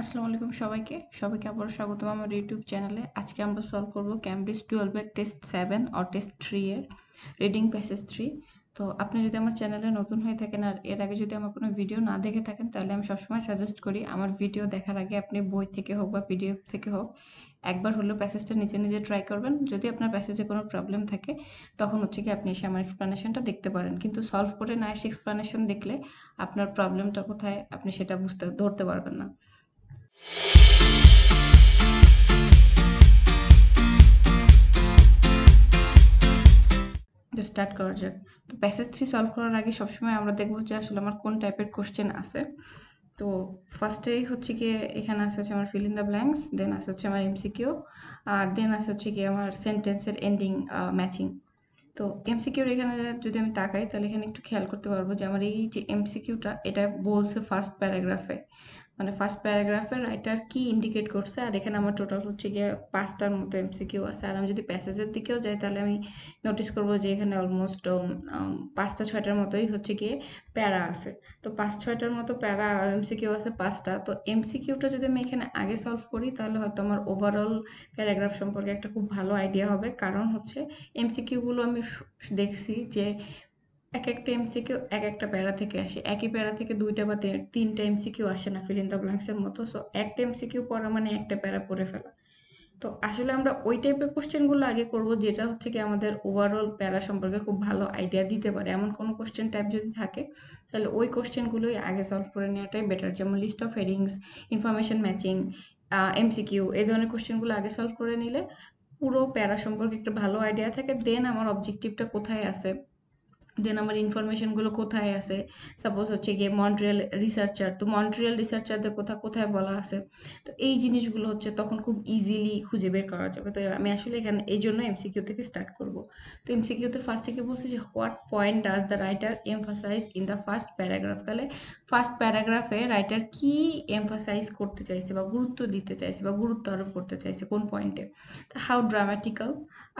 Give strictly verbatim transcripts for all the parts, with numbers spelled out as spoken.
আসসালামু আলাইকুম সবাইকে সবাইকে আবারো স্বাগতম আমার ইউটিউব চ্যানেলে। আজকে আমরা সলভ করব ক্যামব্রিজ টুয়েলভ এর টেস্ট সেভেন আর টেস্ট থ্রি এর রিডিং প্যাসেজ থ্রি। তো আপনি যদি আমার চ্যানেলে নতুন হয়ে থাকেন আর এর আগে যদি আমার কোনো ভিডিও না দেখে থাকেন, তাহলে আমি সবসময় সাজেস্ট করি আমার ভিডিও দেখার আগে আপনি বই থেকে হোক বা পিডিএফ থেকে হোক একবার হলেও প্যাসেজটা নিজে নিজে ট্রাই করবেন। যদি আপনার প্যাসেজে কোনো প্রবলেম থাকে তখন হচ্ছে কি আপনি এসে আমার এক্সপ্লানেশনটা দেখতে পারেন, কিন্তু সলভ করে না এসে এক্সপ্লানেশন দেখলে আপনার প্রবলেমটা কোথায় আপনি সেটা বুঝতে ধরতে পারবেন না। স্টার্ট করা যাক। তো প্যাসেজ থ্রি সলভ করার আগে সবসময় আমরা দেখব যে আসলে আমার কোন টাইপের কোশ্চেন আছে। তো ফার্স্টেই হচ্ছে গিয়ে এখানে আসা হচ্ছে আমার fill in the blanks, then আসা হচ্ছে আমার এমসিকিউ, আর দেন আসা হচ্ছে গিয়ে আমার সেন্টেন্সের এন্ডিং ম্যাচিং। তো এমসিকিউর এখানে যদি আমি তাকাই তাহলে এখানে একটু খেয়াল করতে পারবো যে আমার এই যে এমসিকিউটা এটা বলছে ফার্স্ট প্যারাগ্রাফে, মানে ফার্স্ট প্যারাগ্রাফে রাইটার কি ইন্ডিকেট করছে। আর এখানে আমার টোটাল হচ্ছে গিয়ে পাঁচটার মতো এমসিকিউ আছে। আর আমি যদি প্যাসেজের দিকেও যাই তাহলে আমি নোটিস করবো যে এখানে অলমোস্ট পাঁচটা ছয়টার মতোই হচ্ছে গিয়ে প্যারা আছে। তো পাঁচ ছয়টার মতো প্যারা আর এমসিকিউ আছে পাঁচটা। তো এমসিকিউটা যদি আমি এখানে আগে সলভ করি তাহলে হয়তো আমার ওভারঅল প্যারাগ্রাফ সম্পর্কে একটা খুব ভালো আইডিয়া হবে, কারণ হচ্ছে এমসিকিউগুলো আমি দেখছি যে এক একটা এমসিকিউ এক একটা প্যারা থেকে আসে, একই প্যারা থেকে দুইটা বা তিনটা এমসিকিউ আসে না ফিল ইন দ্য ব্ল্যাঙ্কসের মতো। সো একটা এমসিকিউ পড়া মানে একটা প্যারা পড়ে ফেলা। তো আসলে আমরা ওই টাইপের কোশ্চেনগুলো আগে করব যেটা হচ্ছে কি আমাদের ওভারঅল প্যারা সম্পর্কে খুব ভালো আইডিয়া দিতে পারে। এমন কোনো কোশ্চেন টাইপ যদি থাকে তাহলে ওই কোশ্চেনগুলোই আগে সলভ করে নেওয়াটাই বেটার। যেমন list of headings, information matching, MCQ, এই ধরনের কোশ্চেনগুলো আগে সলভ করে নিলে পুরো প্যারা সম্পর্কে একটা ভালো আইডিয়া থাকে। দেন আমার অবজেক্টিভটা কোথায় আছে, দেন আমার ইনফরমেশনগুলো কোথায় আছে। সাপোজ হচ্ছে গিয়ে মন্ট্রিয়াল রিসার্চার, তো মন্ট্রিয়াল রিসার্চারদের কোথা কোথায় বলা আছে। তো এই জিনিসগুলো হচ্ছে তখন খুব ইজিলি খুঁজে বের করা যাবে। তো আমি আসলে এখানে এই জন্য এমসিকিউ থেকে স্টার্ট করব। তো এমসিকিউতে ফার্স্ট থেকে বলছি যে what point does the writer emphasise in the first paragraph. তাহলে ফার্স্ট প্যারাগ্রাফে রাইটার কি এমফাসাইজ করতে চাইছে বা গুরুত্ব দিতে চাইছে বা গুরুত্ব আরোপ করতে চাইছে কোন পয়েন্টে। তো how dramatical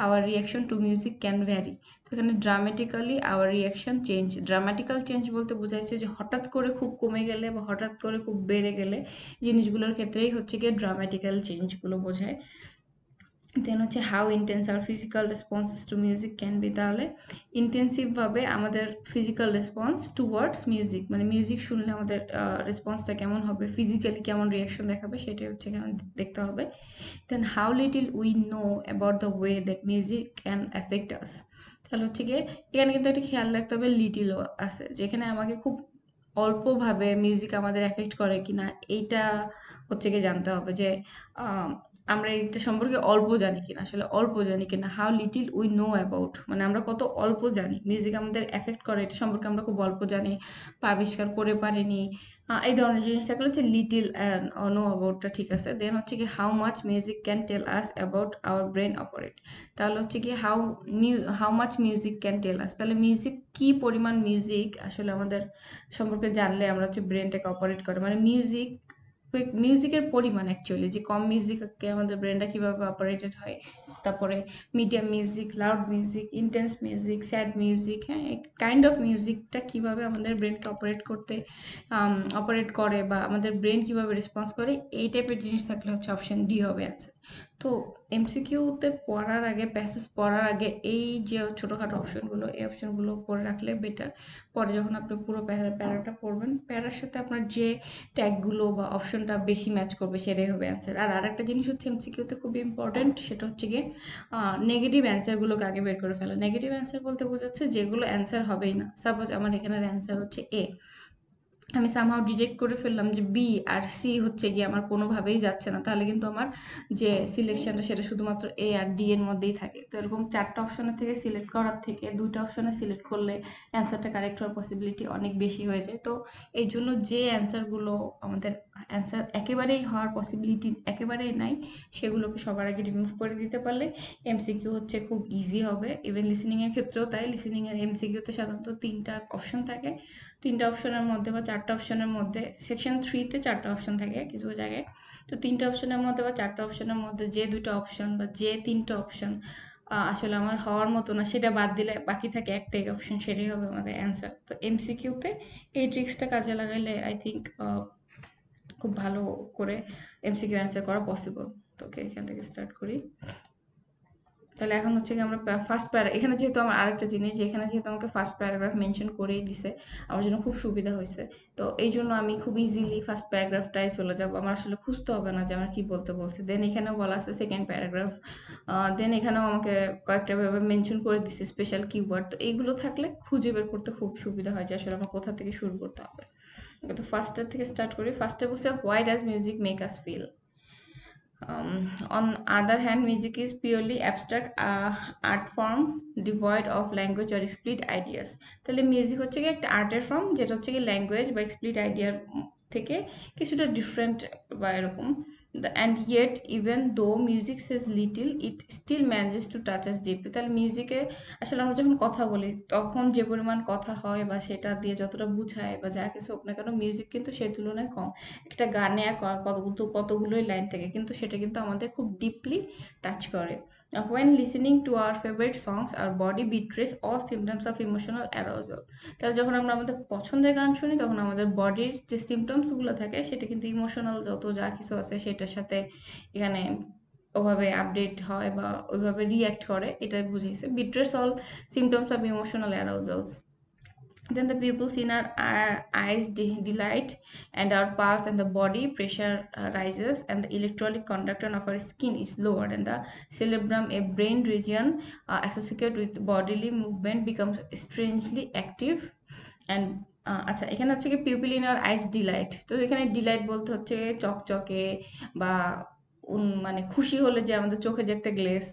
our reaction to music can vary. তো এখানে dramatically our reaction change, dramatical change বলতে বোঝাচ্ছে যে হঠাৎ করে খুব কমে গেলে বা হঠাৎ করে খুব বেড়ে গেলে জিনিসগুলোর ক্ষেত্রেই হচ্ছে গিয়ে ড্রামাটিক্যাল চেঞ্জগুলো বোঝায়। দেন হচ্ছে how intense R physical responses to music can be, তাহলে ইন্টেন্সিভভাবে আমাদের ফিজিক্যাল রেসপন্স টুয়ার্ডস মিউজিক, মানে মিউজিক শুনলে আমাদের রেসপন্সটা কেমন হবে, ফিজিক্যালি কেমন রিয়াকশন দেখাবে সেটাই হচ্ছে এখানে দেখতে হবে। Then how little we know about the way that music can affect us, তাহলে হচ্ছে গিয়ে এখানে কিন্তু একটা খেয়াল রাখতে হবে লিটিলও আছে, যেখানে আমাকে খুব অল্পভাবে মিউজিক আমাদের এফেক্ট করে কিনা এইটা হচ্ছে গিয়ে জানতে হবে যে আমরা এটা সম্পর্কে অল্প জানি কিনা, আসলে অল্প জানি কিনা। How little we know about, মানে আমরা কত অল্প জানি মিউজিক আমাদের এফেক্ট করে এটা সম্পর্কে আমরা খুব অল্প জানি বা আবিষ্কার করে পারিনি, এই ধরনের জিনিস থাকলে হচ্ছে লিটিল নো অ্যাবাউটটা ঠিক আছে। দেন হচ্ছে কি how much music can tell us about our brain operate, তাহলে হচ্ছে কি how mu how much music can tell us, তাহলে মিউজিক কী পরিমাণ মিউজিক আসলে আমাদের সম্পর্কে জানলে আমরা হচ্ছে ব্রেনটাকে অপারেট করে, মানে মিউজিক মিউজিকের পরিমাণ অ্যাকচুয়ালি যে কম মিউজিককে আমাদের ব্রেনটা কীভাবে অপারেটেড হয়, তারপরে medium music, loud music, intense music, sad music, হ্যাঁ কাইন্ড অফ মিউজিকটা কীভাবে আমাদের ব্রেনকে অপারেট করতে অপারেট করে বা আমাদের ব্রেন কীভাবে রেসপন্স করে এই টাইপের জিনিস থাকলে হচ্ছে অপশান ডি হবে অ্যান্সার। তো এমসিকিউতে পড়ার আগে প্যাসেজ পড়ার আগে এই যে ছোটোখাটো অপশানগুলো এই অপশানগুলো পড়ে রাখলে বেটার। পরে যখন আপনি পুরো প্যারা প্যারাটা পড়বেন প্যারার সাথে আপনার যে ট্যাগগুলো বা অপশানটা বেশি ম্যাচ করবে সেটাই হবে অ্যান্সার। আর আরেকটা জিনিস হচ্ছে এমসিকিউতে খুবই ইম্পর্ট্যান্ট, সেটা হচ্ছে গিয়ে নেগেটিভ অ্যান্সারগুলোকে আগে বের করে ফেলা। নেগেটিভ অ্যান্সার বলতে বোঝাচ্ছে যেগুলো অ্যান্সার হবেই না। সাপোজ আমার এখানের অ্যান্সার হচ্ছে এ, আমি সামহাও ডিটেক্ট করে ফেললাম যে বি আর সি হচ্ছে গিয়ে আমার কোনোভাবেই যাচ্ছে না, তাহলে কিন্তু আমার যে সিলেকশনটা সেটা শুধুমাত্র এ আর ডি এর মধ্যেই থাকে। তো এরকম চারটা অপশনের থেকে সিলেক্ট করার থেকে দুইটা অপশনে সিলেক্ট করলে অ্যান্সারটা কারেক্ট হওয়ার পসিবিলিটি অনেক বেশি হয়ে যায়। তো এই জন্য যে অ্যান্সারগুলো আমাদের অ্যান্সার একেবারেই হওয়ার পসিবিলিটি একেবারেই নাই সেগুলোকে সবার আগে রিমুভ করে দিতে পারলে এমসিকিউ হচ্ছে খুব ইজি হবে। ইভেন লিসেনিংয়ের ক্ষেত্রেও তাই, লিসেনিংয়ের এমসিকিউতে সাধারণত তিনটা অপশন থাকে, তিনটা অপশনের মধ্যে বা চারটা অপশনের মধ্যে, সেকশন থ্রিতে চারটা অপশন থাকে কিছু জায়গায়। তো তিনটা অপশনের মধ্যে বা চারটা অপশনের মধ্যে যে দুটো অপশন বা যে তিনটা অপশন আসলে আমার হওয়ার মতো না সেটা বাদ দিলে বাকি থাকে একটাই অপশন, সেটাই হবে আমাদের অ্যান্সার। তো এমসিকিউতে এই ট্রিক্সটা কাজে লাগাইলে আই থিঙ্ক খুব ভালো করে এমসিকিউ অ্যানসার করা পসিবল। তো ওকে এখান থেকে স্টার্ট করি। তাহলে এখন হচ্ছে কি আমরা ফার্স্ট প্যারা, এখানে যেহেতু আমার আরেকটা জিনিস যে এখানে যেহেতু আমাকে ফার্স্ট প্যারাগ্রাফ মেনশন করেই দিছে, আমার জন্য খুব সুবিধা হয়েছে। তো এই জন্য আমি খুব ইজিলি ফার্স্ট প্যারাগ্রাফটাই চলে যাব, আমার আসলে খুঁজতে হবে না যে আমার কী বলতে বলছে। দেন এখানেও বলা আছে সেকেন্ড প্যারাগ্রাফ, দেন এখানেও আমাকে কয়েকটাভাবে মেনশন করে দিছে স্পেশাল কিওয়ার্ড। তো এইগুলো থাকলে খুঁজে বের করতে খুব সুবিধা হয় যে আসলে আমার কোথা থেকে শুরু করতে হবে। তো ফার্স্টের থেকে স্টার্ট করি। ফার্স্টে বলছে why does music make us feel. Um, on other hand, music is purely abstract uh, art form devoid of language or explicit ideas. তাহলে মিউজিক হচ্ছে কি একটা আর্টের ফর্ম যেটা হচ্ছে কি ল্যাঙ্গুয়েজ বা এক্সপ্লিট আইডিয়ার থেকে কিছুটা ডিফারেন্ট বা এরকম। And yet, even though music says little, it still manages to touch us deeply. তাহলে মিউজিকে আসলে আমরা যখন কথা বলি তখন যে পরিমাণ কথা হয় বা সেটা দিয়ে যতটা বুঝায় বা যা কিছু হোক না কেন, মিউজিক কিন্তু সেই তুলনায় কম। একটা গানে আর কত কতগুলোই লাইন থাকে কিন্তু সেটা কিন্তু আমাদের খুব ডিপলি টাচ করে। When listening to our favorite songs, our body betrays all symptoms of emotional arousal. তাহলে যখন আমরা আমাদের পছন্দের গান শুনি তখন আমাদের বডির যে সিমটমসগুলো থাকে সেটা কিন্তু ইমোশনাল যত যা কিছু আছে সেটার সাথে এখানে ওভাবে আপডেট হয় বা ওইভাবে রিয়াক্ট করে, এটা বুঝাইছে। Betrays all symptoms of emotional arousals. Then the pupils in our eyes dilate and our pulse and the body pressure rises and the electrolytic conductance of our skin is lowered and the cerebrum, a brain region uh, associated with bodily movement, becomes strangely active and আচ্ছা এখানে হচ্ছে কি pupil in our eyes dilate. তো এখানে Deloitte বলতে হচ্ছে চকচকে বা মানে খুশি হলে যে আমাদের চোখে যে একটা গ্লেস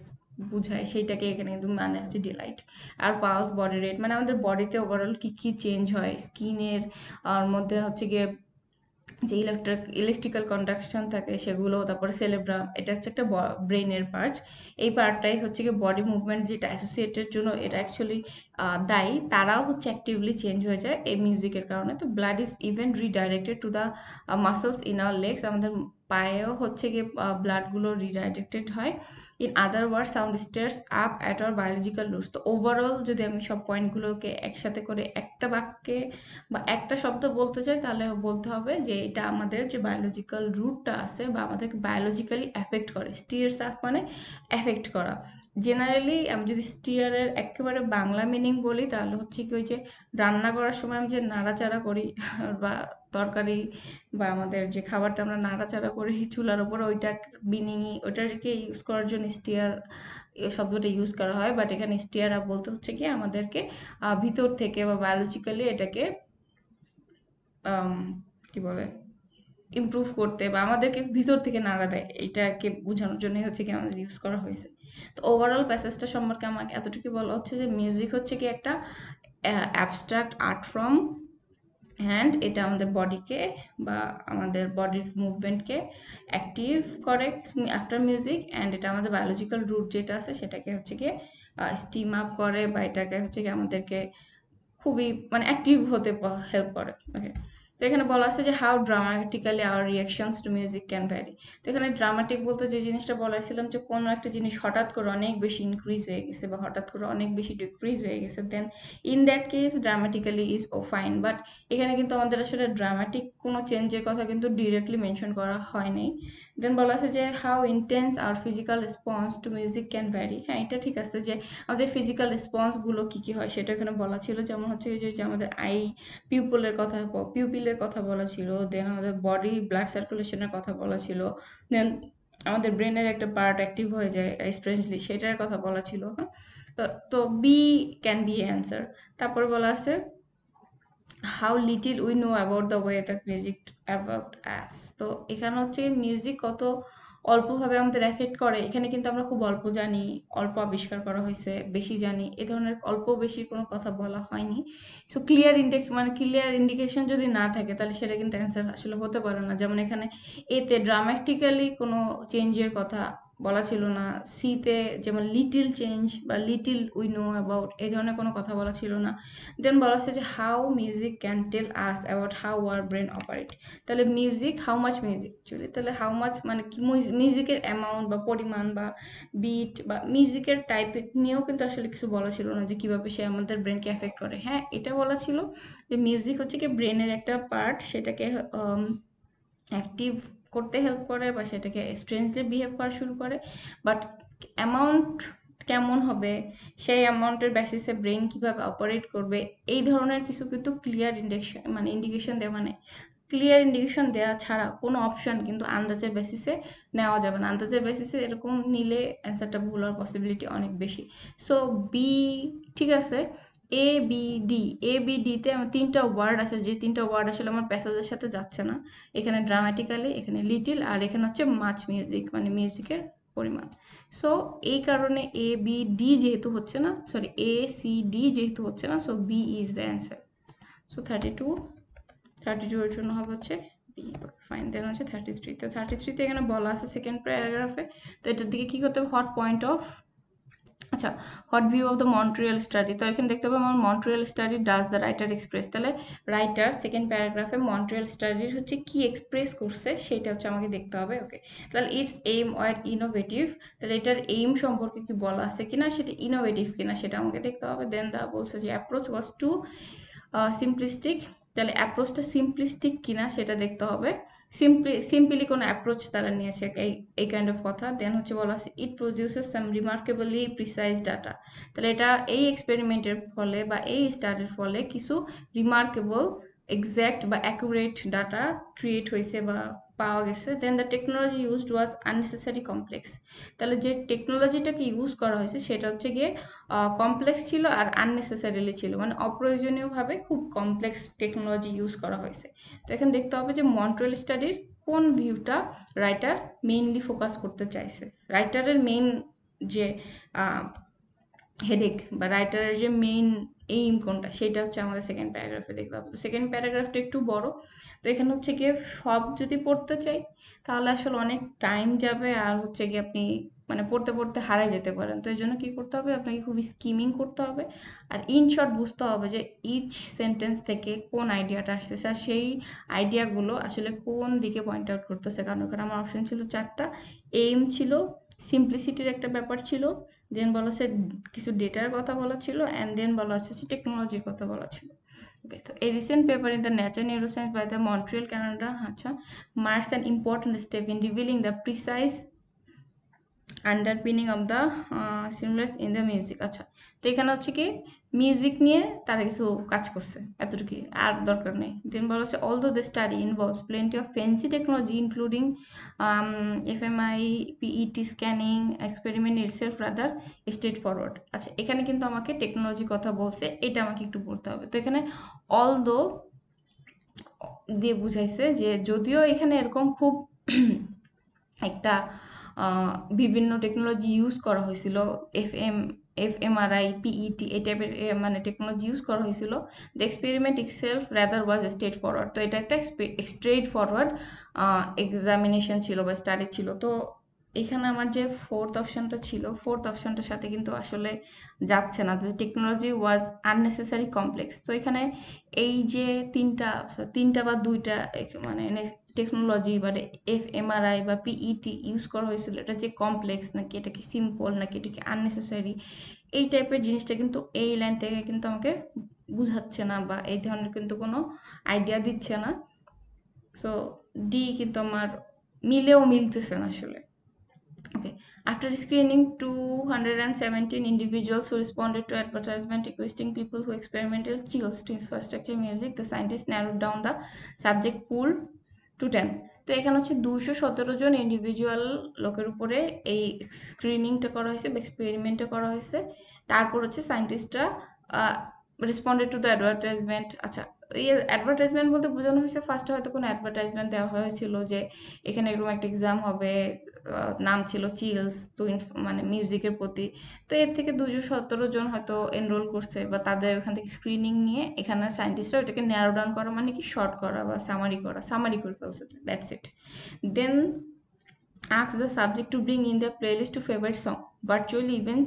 বুঝায় সেইটাকে এখানে কিন্তু মানে হচ্ছে ডিলাইট। আর পালস, বডি রেট, মানে আমাদের বডিতে ওভারঅল কী কী চেঞ্জ হয়, স্কিনের মধ্যে হচ্ছে গিয়ে যে ইলেকট্রিক ইলেকট্রিক্যাল কন্ডাকশন থাকে সেগুলো, তারপরে সেলেব্রাম, এটা হচ্ছে একটা ব্রেনের পার্ট। এই পার্টটাই হচ্ছে গিয়ে বডি মুভমেন্ট যেটা অ্যাসোসিয়েটের জন্য এটা অ্যাকচুয়ালি দায়ী, তারাও হচ্ছে অ্যাক্টিভলি চেঞ্জ হয়ে যায় এই মিউজিকের কারণে। তো blood is even redirected to the muscles in our legs, আমাদের পায়েও হচ্ছে গিয়ে ব্লাডগুলো রিডাইরেক্টেড হয়। In other word, sound stairs up at our biological roots. তো ওভারঅল যদি আমি সব পয়েন্টগুলোকে একসাথে করে একটা বাক্যে বা একটা শব্দ বলতে চাই তাহলে বলতে হবে যে এটা আমাদের যে বায়োলজিক্যাল রুটটা আছে বা আমাদেরকে বায়োলজিক্যালি অ্যাফেক্ট করে। স্টিয়ার্স আপ মানে অ্যাফেক্ট করা। জেনারেলি আমি যদি স্টিয়ারের একেবারে বাংলা মিনিং বলি তাহলে হচ্ছে কি ওই যে রান্না করার সময় আমি যে নাড়াচাড়া করি বা তরকারি বা আমাদের যে খাবারটা আমরা নাড়াচাড়া করি চুলার ওপরে, ওইটা মিনিংই, ওইটাকে ইউজ করার জন্য স্টিয়ার শব্দটা ইউজ করা হয়। বাট এখানে স্টিয়ার আপ বলতে হচ্ছে কি আমাদেরকে ভিতর থেকে বা বায়োলজিক্যালি এটাকে কি বলে ইমপ্রুভ করতে বা আমাদেরকে ভিতর থেকে নাড়া দেয়, এটাকে বোঝানোর জন্যই হচ্ছে কি আমাদের ইউজ করা হয়েছে। তো ওভারঅল প্যাসেজটা সম্পর্কে আমাকে এতটুকু বলা হচ্ছে যে মিউজিক হচ্ছে কি একটা অ্যাবস্ট্রাক্ট আর্ট ফর্ম হ্যান্ড, এটা আমাদের বডিকে বা আমাদের বডির মুভমেন্টকে অ্যাক্টিভ করে আফটার মিউজিক অ্যান্ড এটা আমাদের বায়োলজিক্যাল রুট যেটা আছে সেটাকে হচ্ছে গিয়ে স্টিম আপ করে বা এটাকে হচ্ছে গিয়ে আমাদেরকে খুবই মানে অ্যাক্টিভ হতে হেল্প করে। ওকে, তো এখানে বলা আছে যে how dramatically our reactions to music can vary. তো এখানে ড্রামাটিক বলতে যে জিনিসটা বলাইছিলাম যে কোনো একটা জিনিস হঠাৎ করে অনেক বেশি ইনক্রিজ হয়ে গেছে বা হঠাৎ করে অনেক বেশি ডিক্রিজ হয়ে গেছে, then in that case dramatically is ও ফাইন। বাট এখানে কিন্তু আমাদের আসলে ড্রামাটিক কোনো চেঞ্জের কথা কিন্তু ডিরেক্টলি মেনশন করা হয়নি। দেন বলা আছে যে how intense our physical response to music can vary. হ্যাঁ এটা ঠিক আছে যে আমাদের ফিজিক্যাল রেসপন্সগুলো কী কী হয় সেটা এখানে বলা ছিল, যেমন হচ্ছে যে আমাদের আই পিউপলের কথা পিউপিলের কথা বলা ছিল, দেন আমাদের বডি ব্লাড সার্কুলেশনের কথা বলা ছিল, দেন আমাদের ব্রেনের একটা পার্ট অ্যাক্টিভ হয়ে যায় স্ট্রেঞ্জলি সেটার কথা বলা ছিল। হ্যাঁ তো বি ক্যান বি অ্যান্সার। তারপর বলা আছে how little we know about the way the music about us. তো এখানে হচ্ছে মিউজিক কত অল্পভাবে আমাদের এফেক্ট করে, এখানে কিন্তু আমরা খুব অল্প জানি, অল্প আবিষ্কার করা হয়েছে, বেশি জানি এ ধরনের অল্প বেশি কোনো কথা বলা হয়নি। সো ক্লিয়ার ইন্ডেক্স মানে ক্লিয়ার ইন্ডিকেশন যদি না থাকে তাহলে সেটা কিন্তু অ্যান্সার আসলে হতে পারে না। যেমন এখানে এতে ড্রামাটিক্যালি কোনো চেঞ্জের কথা বলা ছিল না, সিতে যেমন লিটিল চেঞ্জ বা লিটিল উই নো অ্যাবাউট এই ধরনের কোনো কথা বলা ছিল না। দেন বলা হচ্ছে যে how music can tell us about how our brain operate. তাহলে music how much music actually, তাহলে হাউ মাচ মানে কি মিউজিকের অ্যামাউন্ট বা পরিমাণ বা বিট বা মিউজিকের টাইপ নিয়েও কিন্তু আসলে কিছু বলা ছিল না যে কীভাবে সে আমাদের ব্রেনকে এফেক্ট করে। হ্যাঁ এটা বলা ছিল যে মিউজিক হচ্ছে কি ব্রেনের একটা পার্ট, সেটাকে অ্যাক্টিভ করতে হেল্প করে বা সেটাকে স্ট্রেঞ্জলি বিহেভ করা শুরু করে, বাট অ্যামাউন্ট কেমন হবে, সেই অ্যামাউন্টের বেসিসে ব্রেন কীভাবে অপারেট করবে, এই ধরনের কিছু কিন্তু ক্লিয়ার ইন্ডিকেশন মানে ইন্ডিকেশন দেওয়া নেই। ক্লিয়ার ইন্ডিকেশন দেওয়া ছাড়া কোনো অপশন কিন্তু আন্দাজের বেসিসে নেওয়া যাবে না। আন্দাজের বেসিসে এরকম নিলে অ্যান্সারটা ভুল হওয়ার পসিবিলিটি অনেক বেশি। সো বি ঠিক আছে, A B D, A B ডিতে আমার তিনটা ওয়ার্ড আছে, যে তিনটা ওয়ার্ড আসলে আমার প্যাসেজের সাথে যাচ্ছে না। এখানে ড্রামাটিক্যালি, এখানে লিটিল, আর এখানে হচ্ছে মাছ মিউজিক মানে মিউজিকের পরিমাণ। সো এই কারণে এ বি ডি যেহেতু হচ্ছে না, সরি এ সি ডি যেহেতু হচ্ছে না, so B is the answer. So thirty two thirty two এর জন্য হবে হচ্ছে বি। ফাইন, দেন হচ্ছে থার্টি থ্রি। তো থার্টি থ্রিতে এখানে বলা আছে সেকেন্ড প্যারাগ্রাফে, তো এটার দিকে কী করতে হবে, হট পয়েন্ট অফ আচ্ছা hot view of the Montreal study. তো এখানে দেখতে পাবো আমার Montreal study does the writer express, তাহলে রাইটার সেকেন্ড প্যারাগ্রাফে মন্ট্রিয়াল স্টাডির হচ্ছে কি এক্সপ্রেস করছে সেটা হচ্ছে আমাকে দেখতে হবে। ওকে, তাহলে ইটস এইম অর ইনোভেটিভ, তাহলে এটার এইম সম্পর্কে কি বলা আছে কিনা, সেটা ইনোভেটিভ কিনা সেটা আমাকে দেখতে হবে। দেন দা বলছে যে অ্যাপ্রোচ ওয়াজ টু সিম্পলিস্টিক, তাহলে অ্যাপ্রোচটা সিম্পলিস্টিক কিনা সেটা দেখতে হবে, সিম্পলি সিম্পলি কোনো অ্যাপ্রোচ তারা নিয়েছে এই এই কাইন্ড অফ কথা। দেন হচ্ছে বলা আছে it produces some remarkably precise data, তাহলে এটা এই এক্সপেরিমেন্টের ফলে বা এই স্টাডির ফলে কিছু রিমার্কেবল এক্স্যাক্ট বা অ্যাকুরেট ডাটা ক্রিয়েট হয়েছে বা পাওয়া গেছে। Then the technology used was unnecessary complex, তাহলে যে টেকনোলজিটাকে ইউজ করা হয়েছে সেটা হচ্ছে গিয়ে কমপ্লেক্স ছিল আর আননেসেসারিলি ছিল, মানে অপ্রয়োজনীয়ভাবে খুব কমপ্লেক্স টেকনোলজি ইউজ করা হয়েছে। তো এখানে দেখতে হবে যে মন্ট্রিয়াল স্টাডির কোন ভিউটা রাইটার মেইনলি ফোকাস করতে চাইছে, রাইটারের মেইন যে হেডেক বা রাইটারের যে মেইন এইম কোনটা সেটা হচ্ছে আমাদের সেকেন্ড প্যারাগ্রাফে দেখতে হবে। তো সেকেন্ড প্যারাগ্রাফটা একটু বড়, তো এখানে হচ্ছে গিয়ে সব যদি পড়তে চাই তাহলে আসলে অনেক টাইম যাবে আর হচ্ছে গিয়ে আপনি মানে পড়তে পড়তে হারাই যেতে পারেন। তো এই জন্য কী করতে হবে, আপনাকে খুবই স্কিমিং করতে হবে আর ইন শর্ট বুঝতে হবে যে ইচ সেন্টেন্স থেকে কোন আইডিয়াটা আসতেছে আর সেই আইডিয়াগুলো আসলে কোন দিকে পয়েন্ট আউট করতেছে। কারণ ওখানে আমার অপশন ছিল চারটা, এইম ছিল, সিম্পলিসিটির একটা ব্যাপার ছিল, দেন বলা হচ্ছে কিছু ডেটার কথা বলা ছিল, অ্যান্ড দেন বলা হচ্ছে টেকনোলজির কথা বলা ছিল। ওকে, তো এই recent paper in the Nature Neuroscience by the Montreal Canada আচ্ছা marks an important step in revealing the precise underpinning of the সিমুলার্স in the music. আচ্ছা, তো এখানে হচ্ছে কি মিউজিক নিয়ে তারা কিছু কাজ করছে, এতটুকু আর দরকার নেই। দেন বলা হচ্ছে although the study involves plenty of fancy technology including FMI PET scanning experiment itself rather straight forward. আচ্ছা, এখানে কিন্তু আমাকে টেকনোলজির কথা বলছে, এটা আমাকে একটু পড়তে হবে। তো এখানে অলদো দিয়ে বুঝাইছে যে যদিও এখানে এরকম খুব একটা বিভিন্ন টেকনোলজি ইউজ করা হয়েছিল, F M F MRI PET এই টাইপের মানে টেকনোলজি ইউজ করা হয়েছিল, the experiment itself rather was straight forward. তো এটা একটা স্ট্রেট ফরওয়ার্ড এক্সামিনেশন ছিল বা স্টাডি ছিল। তো এখানে আমার যে ফোর্থ অপশানটা ছিল, ফোর্থ অপশানটার সাথে কিন্তু আসলে যাচ্ছে না, টেকনোলজি ওয়াজ আননেসেসারি কমপ্লেক্স। তো এখানে এই যে তিনটা তিনটা বা দুইটা মানে টেকনোলজি বা এফ এমআরআই বা পিইটি ইউজ করা হয়েছিল, এটা যে কমপ্লেক্স নাকি এটা কি সিম্পল নাকি এটা কি আননেসেসারি, এই টাইপের জিনিসটা কিন্তু এই লাইন থেকে কিন্তু আমাকে বুঝাচ্ছে না বা এই ধরনের কিন্তু কোনো আইডিয়া দিচ্ছে না। সো ডি কিন্তু আমার মিলেও মিলতেছে না আসলে। Okay, after screening two hundred seventeen individuals who responded to advertisement requesting people who experimented chills to infrastructure music, the scientists narrowed down the subject pool to ten. তো এখানে হচ্ছে দুইশো সতেরো জন ইন্ডিভিজুয়াল লোকের উপরে এই স্ক্রিনিংটা করা হয়েছে বা এক্সপেরিমেন্টটা করা হয়েছে, তারপর হচ্ছে সায়েন্টিস্টরা রেসপন্ডেড টু দ্য অ্যাডভার্টাইজমেন্ট। আচ্ছা, এই অ্যাডভার্টাইজমেন্ট বলতে বোঝানো হয়েছে ফার্স্টে হয়তো কোনো অ্যাডভার্টাইজমেন্ট দেওয়া হয়েছিল যে এখানে এরকম একটা এক্সাম হবে, নাম ছিল চিলস টু মানে মিউজিকের প্রতি। তো এর থেকে দুশো সতেরো জন হয়তো এনরোল করছে বা তাদের ওখান থেকে স্ক্রিনিং নিয়ে এখানে সায়েন্টিস্টরা ওটাকে ন্যারো ডাউন করা মানে কি শর্ট করা বা সামারি করা, সামারি করে ফেলছে, that's it. Then ask the subject to bring in the playlist to favourite song, virtually even